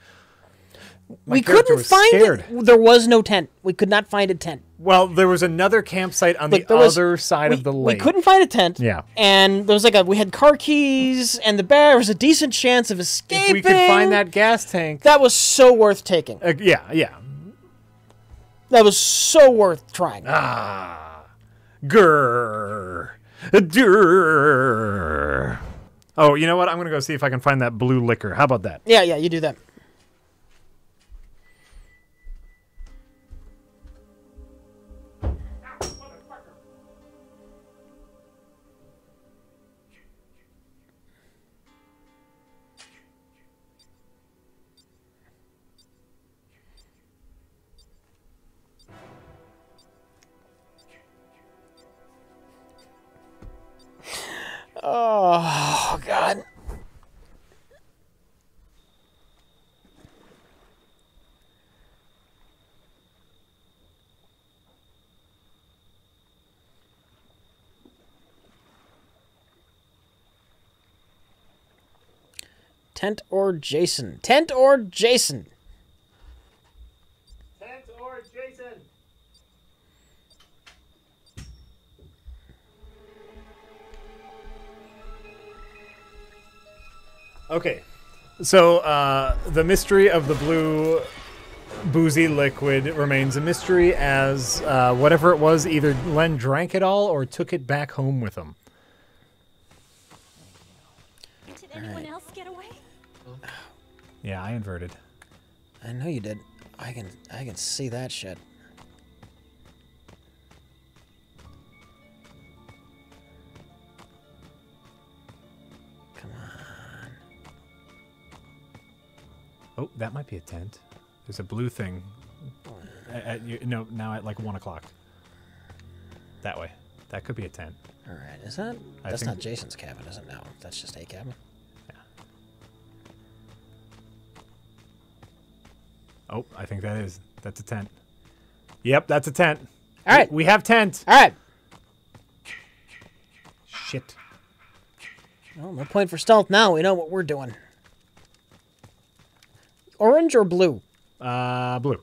My we couldn't was find scared. It. There was no tent. We could not find a tent. Well, there was another campsite on the other side of the lake. We couldn't find a tent. Yeah. And there was like we had car keys, and the bear was a decent chance of escaping. If we could find that gas tank. That was so worth taking. Yeah. That was so worth trying. Ah. Grrr. Durr. Oh, you know what? I'm going to go see if I can find that blue liquor. How about that? Yeah, you do that. Oh, God. Tent or Jason? Tent or Jason? Tent or Jason? Okay, so the mystery of the blue boozy liquid remains a mystery, as whatever it was, either Len drank it all or took it back home with him. Did anyone else get away? Yeah, I inverted. I know you did. I can see that shit. Oh, that might be a tent. There's a blue thing. Now at like 1 o'clock. That way. That could be a tent. All right. Is that? That's not Jason's cabin, is it? No, that's just a cabin. Yeah. Oh, I think that is. That's a tent. Yep, that's a tent. All right. We have tent. All right. Shit. Well, no point for stealth now. We know what we're doing. Orange or blue? Blue.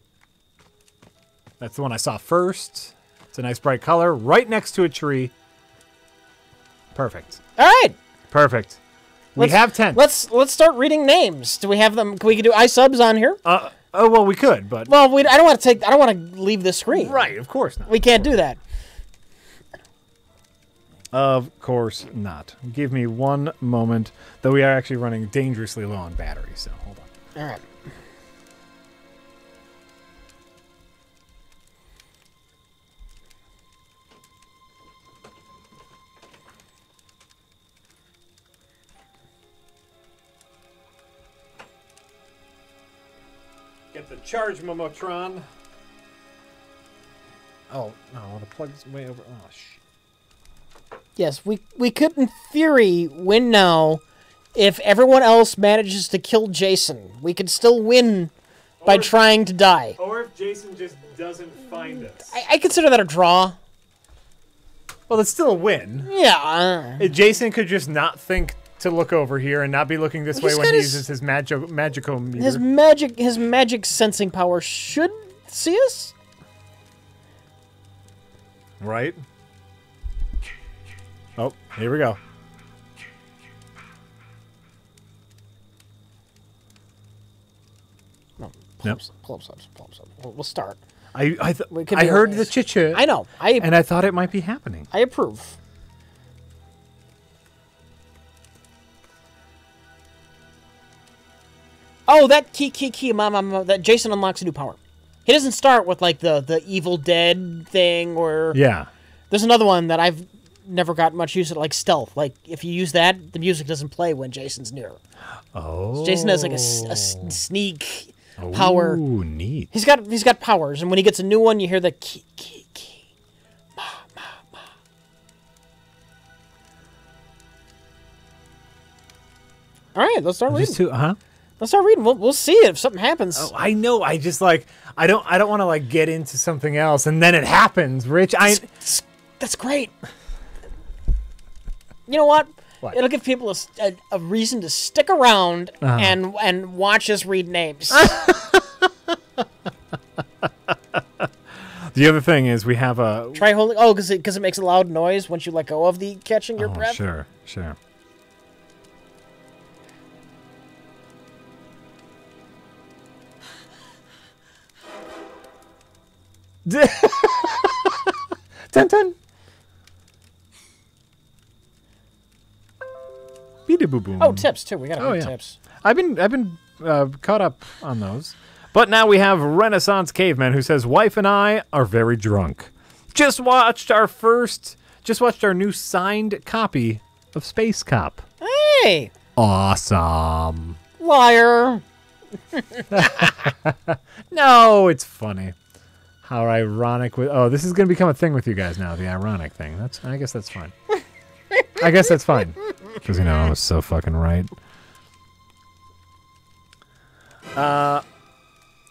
That's the one I saw first. It's a nice bright color right next to a tree. Perfect. All right. Perfect. We have 10. Let's start reading names. Do we have them? Can we do iSubs on here? Oh well, we could, but well, I don't want to take. I don't want to leave the screen. Right. Of course not. We can't do that. Of course not. Give me one moment, though we are actually running dangerously low on battery, so hold on. All right. Get the charge, Momotron. Oh, no, the plug's way over. Oh, shit. Yes, we could, in theory, win now if everyone else manages to kill Jason. We could still win by trying to die. Or if Jason just doesn't find us. I consider that a draw. Well, it's still a win. Yeah. Jason could just not think to look over here and not be looking this way when he uses his magicometer. His magic sensing power should see us? Right? Oh, here we go. No, pull-ups. We'll start. I heard the chit-chat. I know. And I thought it might be happening. I approve. Oh, that mama, that Jason unlocks a new power. He doesn't start with, like, the Evil Dead thing or... Yeah. There's another one that I've... never got much use of, like stealth. Like, if you use that, the music doesn't play when Jason's near. Oh. So Jason has, like, a sneak power. Ooh, neat. He's got powers, and when he gets a new one, you hear the ma, ma, ma. All right, let's start reading. Let's start reading. We'll see if something happens. Oh, I know. I just, like, I don't want to, like, get into something else, and then it happens, Rich. That's great. You know what? It'll give people a reason to stick around and watch us read names. The other thing is we have a... Try holding... Oh, because it makes a loud noise once you let go of the catching your breath? Sure, sure. Dun-dun! Oh, tips too. We got tips. I've been caught up on those. But now we have Renaissance Caveman who says, "Wife and I are very drunk. Just watched our new signed copy of Space Cop." Hey. Awesome. Liar. No, it's funny. How ironic. This is going to become a thing with you guys now, the ironic thing. I guess that's fine. Because, you know, I was so fucking right.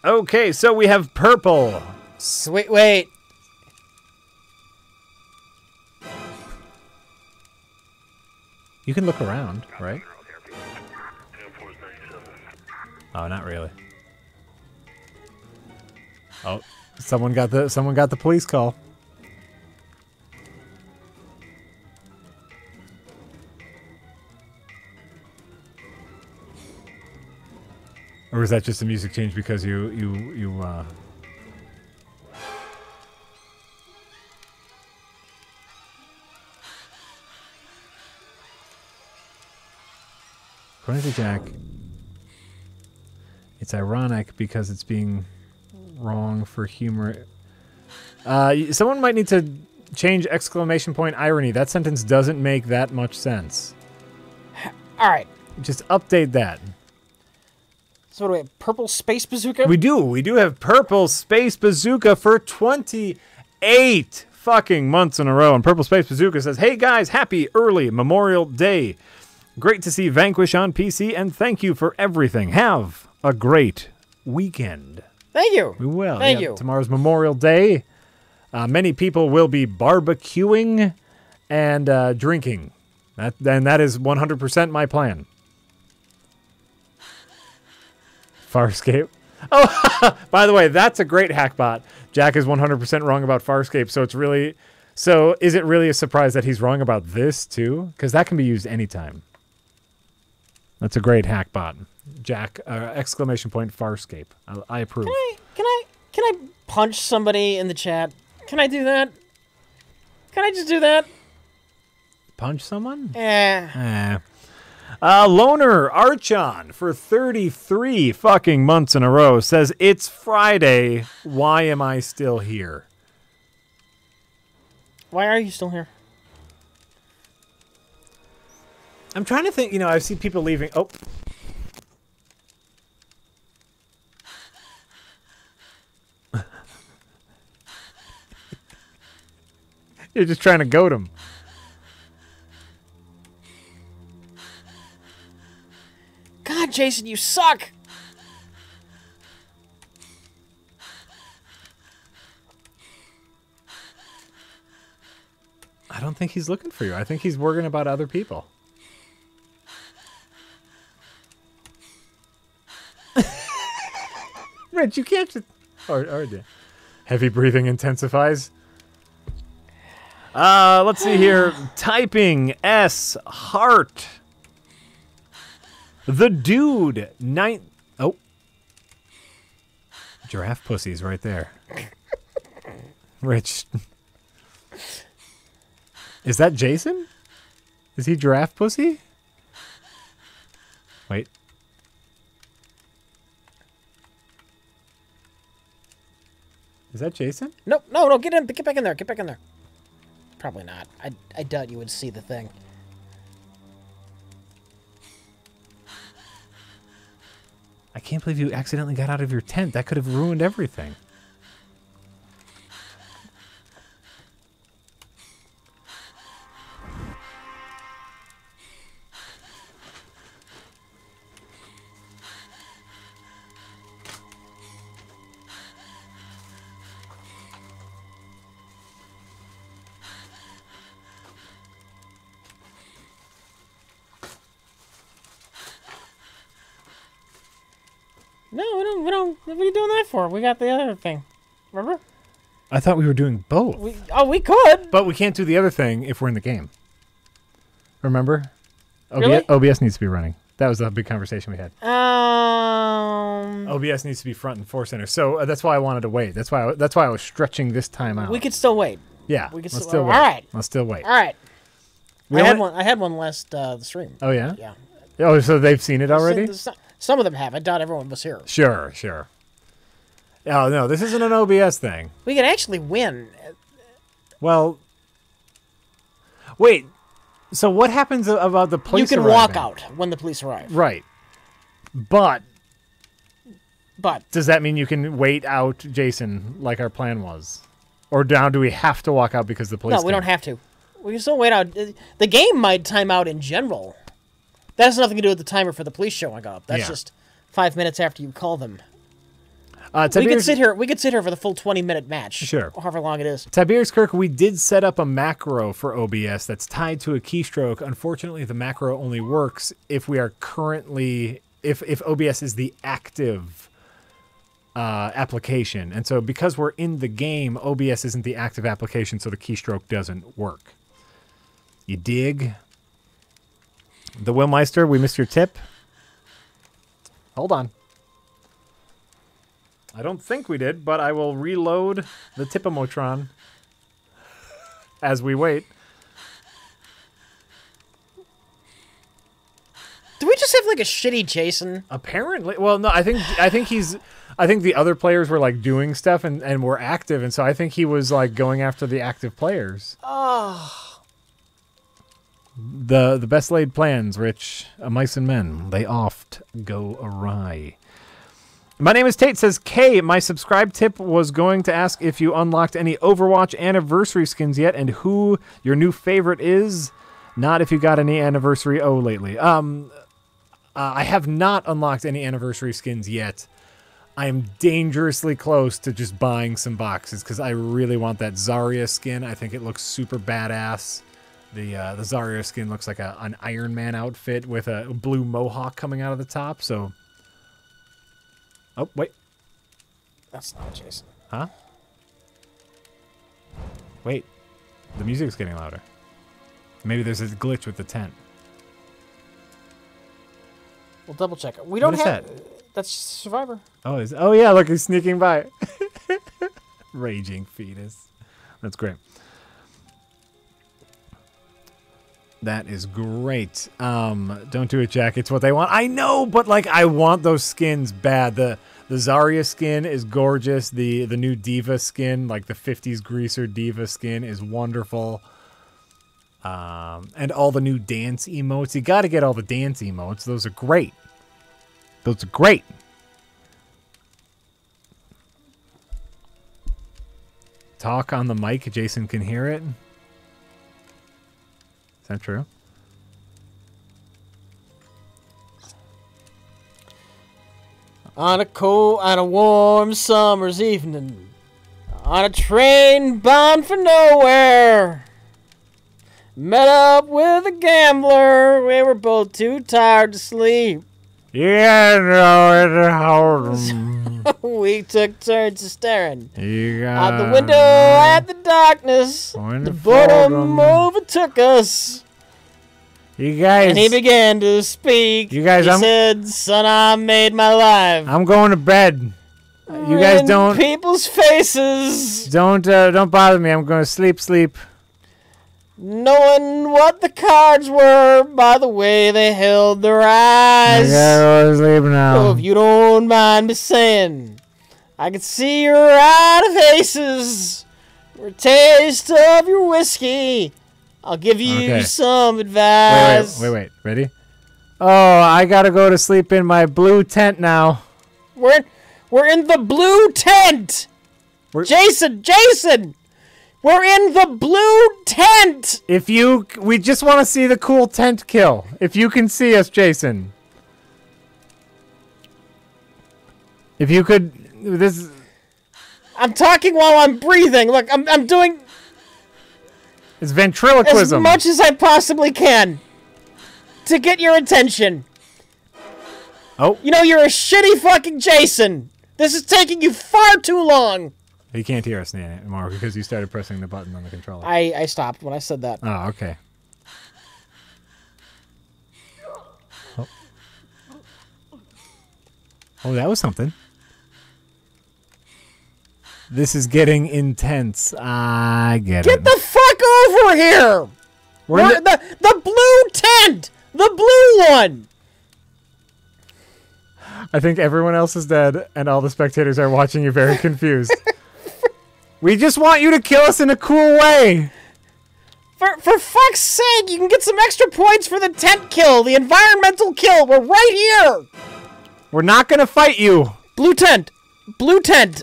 Okay, so we have purple. Sweet, wait. You can look around, right? Oh, not really. Oh, someone got the police call. Or is that just a music change because you According to Jack, it's ironic because it's being wrong for humor. Someone might need to change ! Irony. That sentence doesn't make that much sense. All right. Just update that. So what do we have? Purple Space Bazooka? We do have Purple Space Bazooka for 28 fucking months in a row. And Purple Space Bazooka says, "Hey guys, happy early Memorial Day. Great to see Vanquish on PC, and thank you for everything. Have a great weekend." Thank you. We will. Thank you. Tomorrow's Memorial Day. Many people will be barbecuing and drinking. That is 100% my plan. Farscape. Oh, by the way, that's a great hackbot. Jack is 100% wrong about Farscape, so it's really... So is it really a surprise that he's wrong about this, too? Because that can be used anytime. That's a great hackbot. Jack, exclamation point, Farscape. I approve. Can I punch somebody in the chat? Can I do that? Can I just do that? Punch someone? Yeah. Loner Archon for 33 fucking months in a row says, it's Friday. Why am I still here? Why are you still here? I'm trying to think. You know, I've seen people leaving. Oh. You're just trying to goad him. God, Jason, you suck. I don't think he's looking for you. I think he's worrying about other people. Rich, you can't just... Or yeah. Heavy breathing intensifies. Let's see here. Typing S Heart. The Dude. Oh. Giraffe pussies right there. Rich. Is that Jason? Is he giraffe pussy? Wait. Is that Jason? Nope, no, get in, get back in there, Probably not. I doubt you would see the thing. I can't believe you accidentally got out of your tent. That could have ruined everything. What are you doing that for? We got the other thing. Remember? I thought we were doing both. We could. But we can't do the other thing if we're in the game. Remember? Really? OBS needs to be running. That was the big conversation we had. OBS needs to be front and center. So that's why I wanted to wait. That's why I was stretching this time out. We could still wait. Yeah. We could still wait. All right. Let's still wait. All right. I had one last the stream. Oh, yeah? Yeah. Oh, so they've seen it already? Some of them have. I doubt everyone was here. Sure, sure. Oh, no, this isn't an OBS thing. We could actually win. Well, wait. So what happens about the police arriving? You can walk out when the police arrive. Right. But does that mean you can wait out Jason like our plan was? Or now do we have to walk out because the police No, we don't have to. We can still wait out. The game might time out in general. That has nothing to do with the timer for the police showing up. That's just 5 minutes after you call them. We could sit here for the full 20-minute match. Sure. However long it is. Tiberius Kirk, we did set up a macro for OBS that's tied to a keystroke. Unfortunately, the macro only works if we are currently... If OBS is the active application. And so because we're in the game, OBS isn't the active application, so the keystroke doesn't work. You dig? The Will Meister, we missed your tip. Hold on. I don't think we did, but I will reload the Tipomotron as we wait. Do we just have like a shitty Jason? Apparently. Well, no, I think the other players were like doing stuff and were active, and so I think he was like going after the active players. Oh. The best laid plans, Rich. Mice and men, they oft go awry. My name is Tate, says K. My subscribe tip was going to ask if you unlocked any Overwatch anniversary skins yet and who your new favorite is. Not if you got any anniversary O lately. I have not unlocked any anniversary skins yet. I am dangerously close to just buying some boxes because I really want that Zarya skin. I think it looks super badass. The Zarya skin looks like an Iron Man outfit with a blue mohawk coming out of the top. So, oh wait, That's not Jason. Huh? Wait. The music's getting louder. Maybe there's a glitch with the tent. We'll double check it. We don't have... That? That's Survivor. Oh, is... oh yeah, look, he's sneaking by. Raging fetus. That's great. That is great. Don't do it, Jack. It's what they want. I know, but like, I want those skins bad. The Zarya skin is gorgeous. The new diva skin, like the 50s greaser diva skin, is wonderful. And all the new dance emotes. You got to get all the dance emotes. Those are great. Those are great. Talk on the mic. Jason can hear it. Is that true? On a cold, on a warm summer's evening, on a train bound for nowhere, met up with a gambler. We were both too tired to sleep. Yeah, no, it's hard. We took turns of staring out the window at the darkness. The boredom overtook us. You guys. And he began to speak. You guys, he said, "Son, I made my life. I'm going to bed. You guys don't. People's faces. Don't bother me. I'm going to sleep." Knowing what the cards were by the way they held their eyes. I gotta go to sleep now. So if you don't mind me saying, I can see your out of aces for a taste of your whiskey. I'll give you some advice. Wait. Ready? Oh, I gotta go to sleep in my blue tent now. We're in the blue tent. Jason! We're in the blue tent! We just want to see the cool tent kill. If you can see us, Jason. If you could... I'm talking while I'm breathing. Look, I'm doing... It's ventriloquism. As much as I possibly can. To get your attention. Oh. You know, you're a shitty fucking Jason. This is taking you far too long. He can't hear us anymore because you started pressing the button on the controller. I stopped when I said that. Oh, okay. Oh, that was something. This is getting intense. I get it. Get the fuck over here! We're in the blue tent! The blue one! I think everyone else is dead and all the spectators are watching you very confused. We just want you to kill us in a cool way. For fuck's sake, you can get some extra points for the tent kill, the environmental kill. We're right here. We're not going to fight you. Blue tent. Blue tent.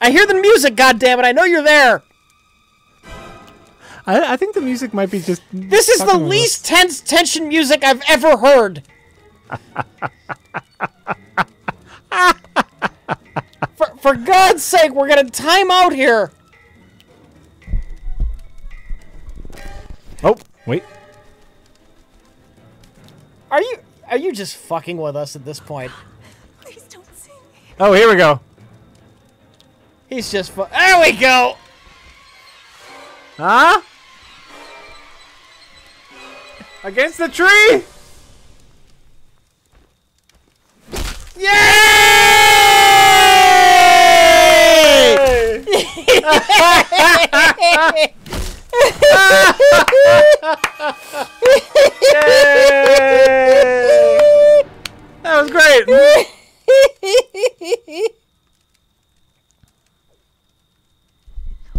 I hear the music, goddammit. I know you're there. I think the music might be just... This is the least tense tension music I've ever heard. For God's sake, we're gonna time out here. Oh, wait. Are you just fucking with us at this point? Please don't see me. Oh, here we go. He's just there we go. Huh? Against the tree. Yay! Yay! That was great. It's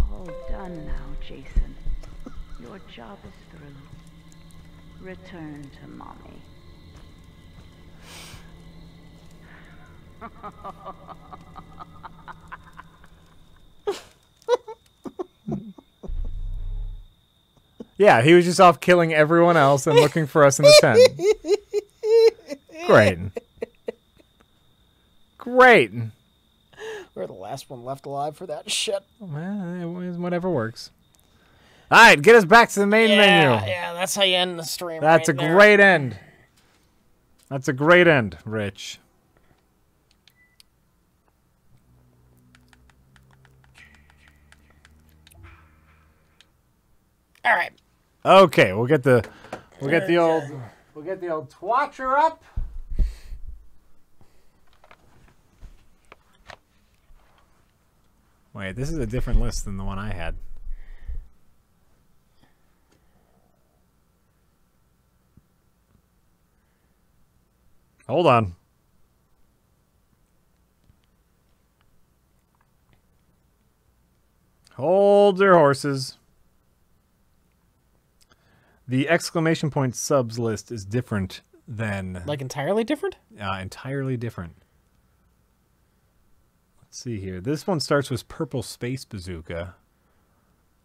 all done now, Jason. Your job is through. Return to mommy. Yeah, he was just off killing everyone else and looking for us in the tent. Great. We're the last one left alive for that shit. Well, whatever works. All right, get us back to the main menu. Yeah, that's how you end the stream. That's right there. Great end. That's a great end, Rich. All right. Okay, we'll get the old twatcher up. Wait, this is a different list than the one I had. Hold on. Hold their horses. The exclamation point subs list is different than... Like entirely different? Entirely different. Let's see here. This one starts with Purple Space Bazooka.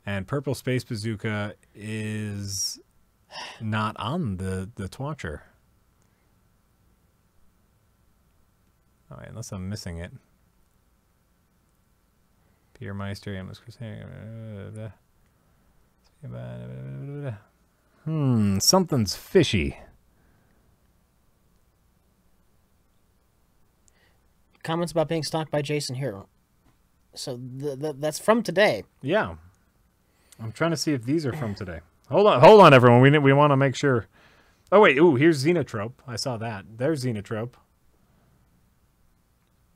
And Purple Space Bazooka is not on the Twatcher. All right, unless I'm missing it. Pierre Meister, Amos Crusader. Something's fishy. Comments about being stalked by Jason Hero. So that's from today. Yeah. I'm trying to see if these are from today. Hold on, everyone. We want to make sure. Oh, wait. Ooh, here's Xenotrope. I saw that. There's Xenotrope.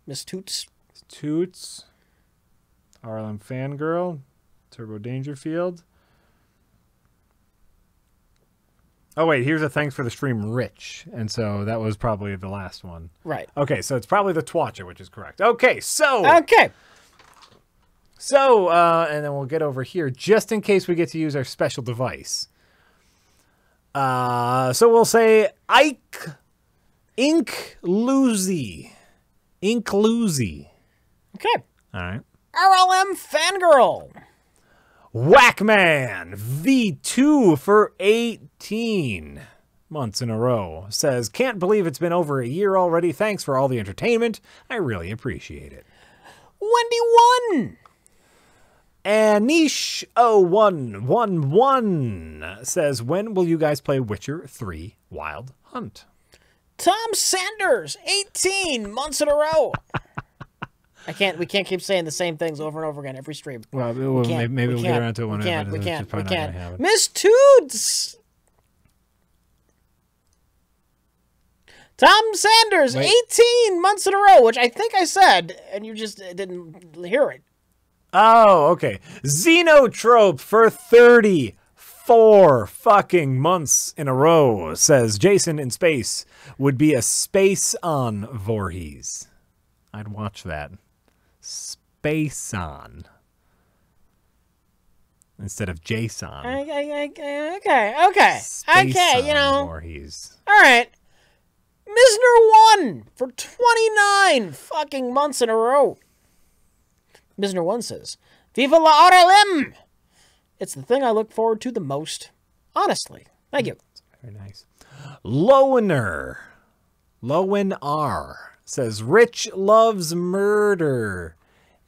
Miss Toots. Toots. RLM Fangirl. Turbo Dangerfield. Oh, wait, here's a thanks for the stream, Rich. And so that was probably the last one. Right. Okay, so it's probably the Twatcher, which is correct. Okay, so... Okay. So, and then we'll get over here, just in case we get to use our special device. So we'll say Ike Ink Loozy. Ink Loozy. Okay. All right. RLM Fangirl. Whackman V2 for 18 months in a row says, can't believe it's been over a year already. Thanks for all the entertainment. I really appreciate it. Wendy1. Anish0111 says, when will you guys play Witcher 3 Wild Hunt? Tom Sanders, 18 months in a row. We can't keep saying the same things over and over again every stream. Well, maybe we'll get around to one. We can't. Miss Toots! Tom Sanders, wait. 18 months in a row, which I think I said, and you just didn't hear it. Oh, okay. Xenotrope for 34 fucking months in a row says, Jason in space would be a space on Voorhees. I'd watch that. Space on instead of Jason. Okay. Space okay, you know. Voorhees. All right. Misner1 for 29 fucking months in a row. Misner1 says, "Viva la RLM! It's the thing I look forward to the most, honestly." Thank you. Very nice. Lowen R. says, Rich loves murder.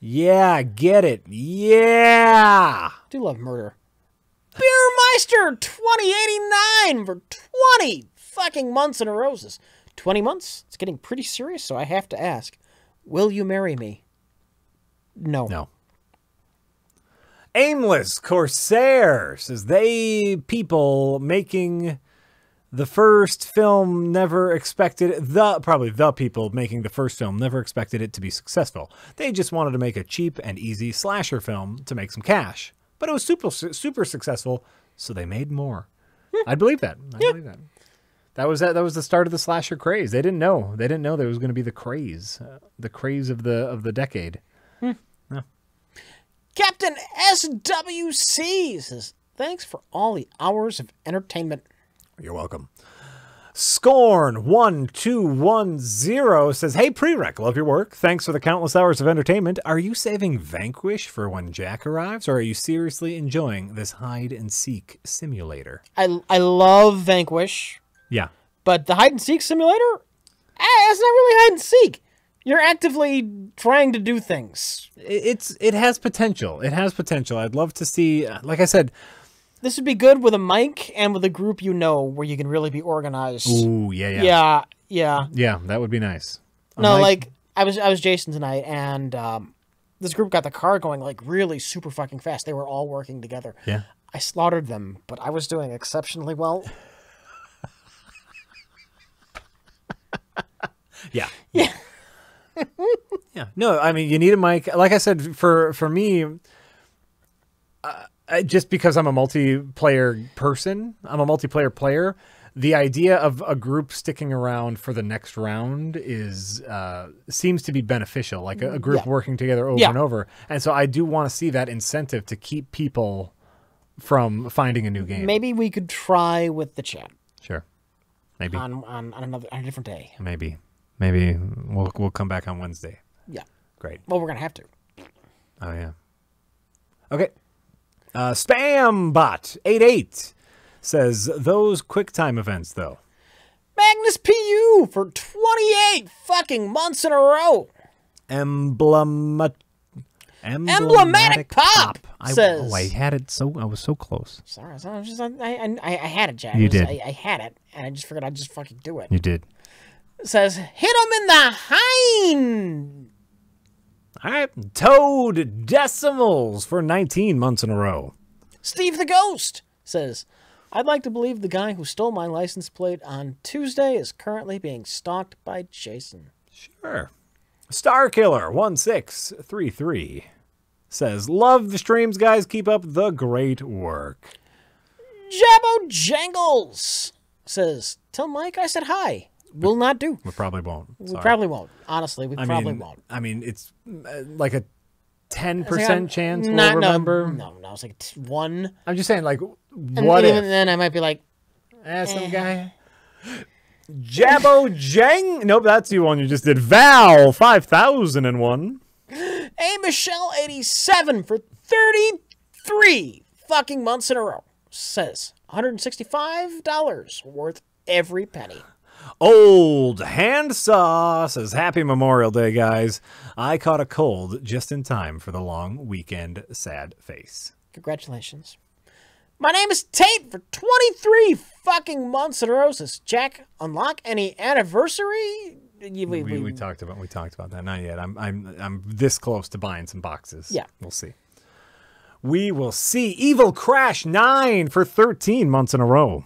Yeah, get it. Yeah. I do love murder. Beermeister 2089 for 20 fucking months in a row. 20 months? It's getting pretty serious, so I have to ask, will you marry me? No. No. Aimless Corsair says, they people making... The first film never expected probably the people making the first film never expected it to be successful. They just wanted to make a cheap and easy slasher film to make some cash. But it was super successful, so they made more. Yeah. I believe that. I believe that. That was the start of the slasher craze. They didn't know there was going to be the craze of the decade. Yeah. Yeah. Captain SWC says, "Thanks for all the hours of entertainment." You're welcome. Scorn1210 says, hey, Prereq, love your work. Thanks for the countless hours of entertainment. Are you saving Vanquish for when Jack arrives, or are you seriously enjoying this hide-and-seek simulator? I love Vanquish. Yeah. But the hide-and-seek simulator? It's not really hide-and-seek. You're actively trying to do things. It has potential. It has potential. I'd love to see, like I said... This would be good with a mic and with a group you know where you can really be organized. Ooh, yeah, that would be nice. No, like I was Jason tonight, and this group got the car going like really super fucking fast. They were all working together. Yeah. I slaughtered them, but I was doing exceptionally well. Yeah. Yeah. Yeah. No, I mean, you need a mic. Like I said, for me, just because I'm a multiplayer person, I'm a multiplayer player, the idea of a group sticking around for the next round is seems to be beneficial, like a group working together over and over. And so I do want to see that incentive to keep people from finding a new game. Maybe we could try with the chat. Sure. Maybe. On a different day. Maybe. Maybe we'll come back on Wednesday. Yeah. Great. Well, we're going to have to. Oh, yeah. Okay. Spambot88 says, those QuickTime events, though. Magnus PU for 28 fucking months in a row. Emblematic Pop says. Oh, I had it so, I was so close. Sorry. I had it, Jack. You did. I had it, and I just figured I'd just fucking do it. You did. Says, hit him in the hind. All right. Toad Decimals for 19 months in a row. Steve the Ghost says, I'd like to believe the guy who stole my license plate on Tuesday is currently being stalked by Jason. Sure. Starkiller1633 says, love the streams, guys. Keep up the great work. Jabbo Jangles says, tell Mike I said hi. Will not do. We probably won't. Sorry. We probably won't. Honestly, we probably won't. I mean, it's like a 10% chance we'll remember. No, it's like one. I'm just saying, like, what if? Even then, I might be like, some guy. Jabbo Jang. Nope, that's the one you just did. Val 5001. Hey, Michelle 87 for 33 fucking months in a row says $165 worth every penny. Old Handsaw says, happy Memorial Day, guys. I caught a cold just in time for the long weekend. Sad face. Congratulations. My name is Tate for 23 fucking months in a row says, Jack, unlock any anniversary? We talked about that. Not yet. I'm this close to buying some boxes. Yeah. We'll see. We will see. Evil Crash 9 for 13 months in a row.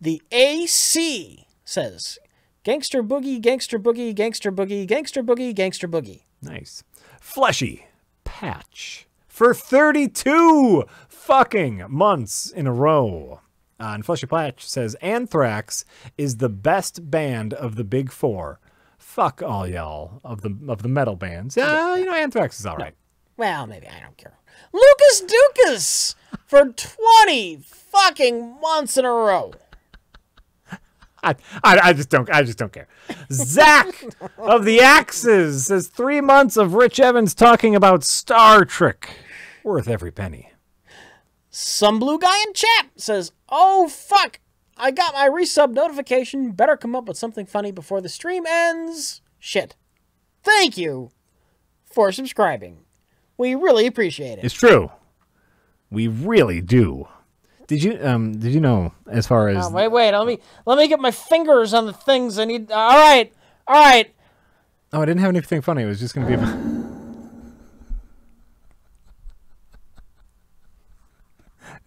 The AC says, Gangster Boogie, Gangster Boogie, Gangster Boogie, Gangster Boogie, Gangster Boogie. Nice. Fleshy Patch for 32 fucking months in a row. And Fleshy Patch says, Anthrax is the best band of the big four. Fuck all y'all of the metal bands. Yeah, you know, Anthrax is all right. Well, maybe. I don't care. Lucas Dukas for 20 fucking months in a row. I just don't care. Zach of the Axes says 3 months of Rich Evans talking about Star Trek, worth every penny. Some blue guy in chat says, "Oh fuck, I got my resub notification. Better come up with something funny before the stream ends." Shit. Thank you for subscribing. We really appreciate it. It's true. We really do. Did you know, as far as... Oh, wait, let me get my fingers on the things I need. All right. Oh, I didn't have anything funny. It was just going to be...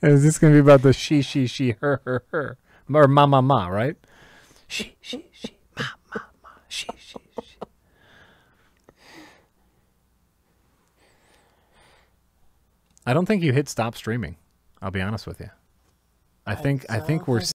It was just going to be about the she, her. Or ma, right? She, ma, she. I don't think you hit stop streaming. I'll be honest with you. I think we're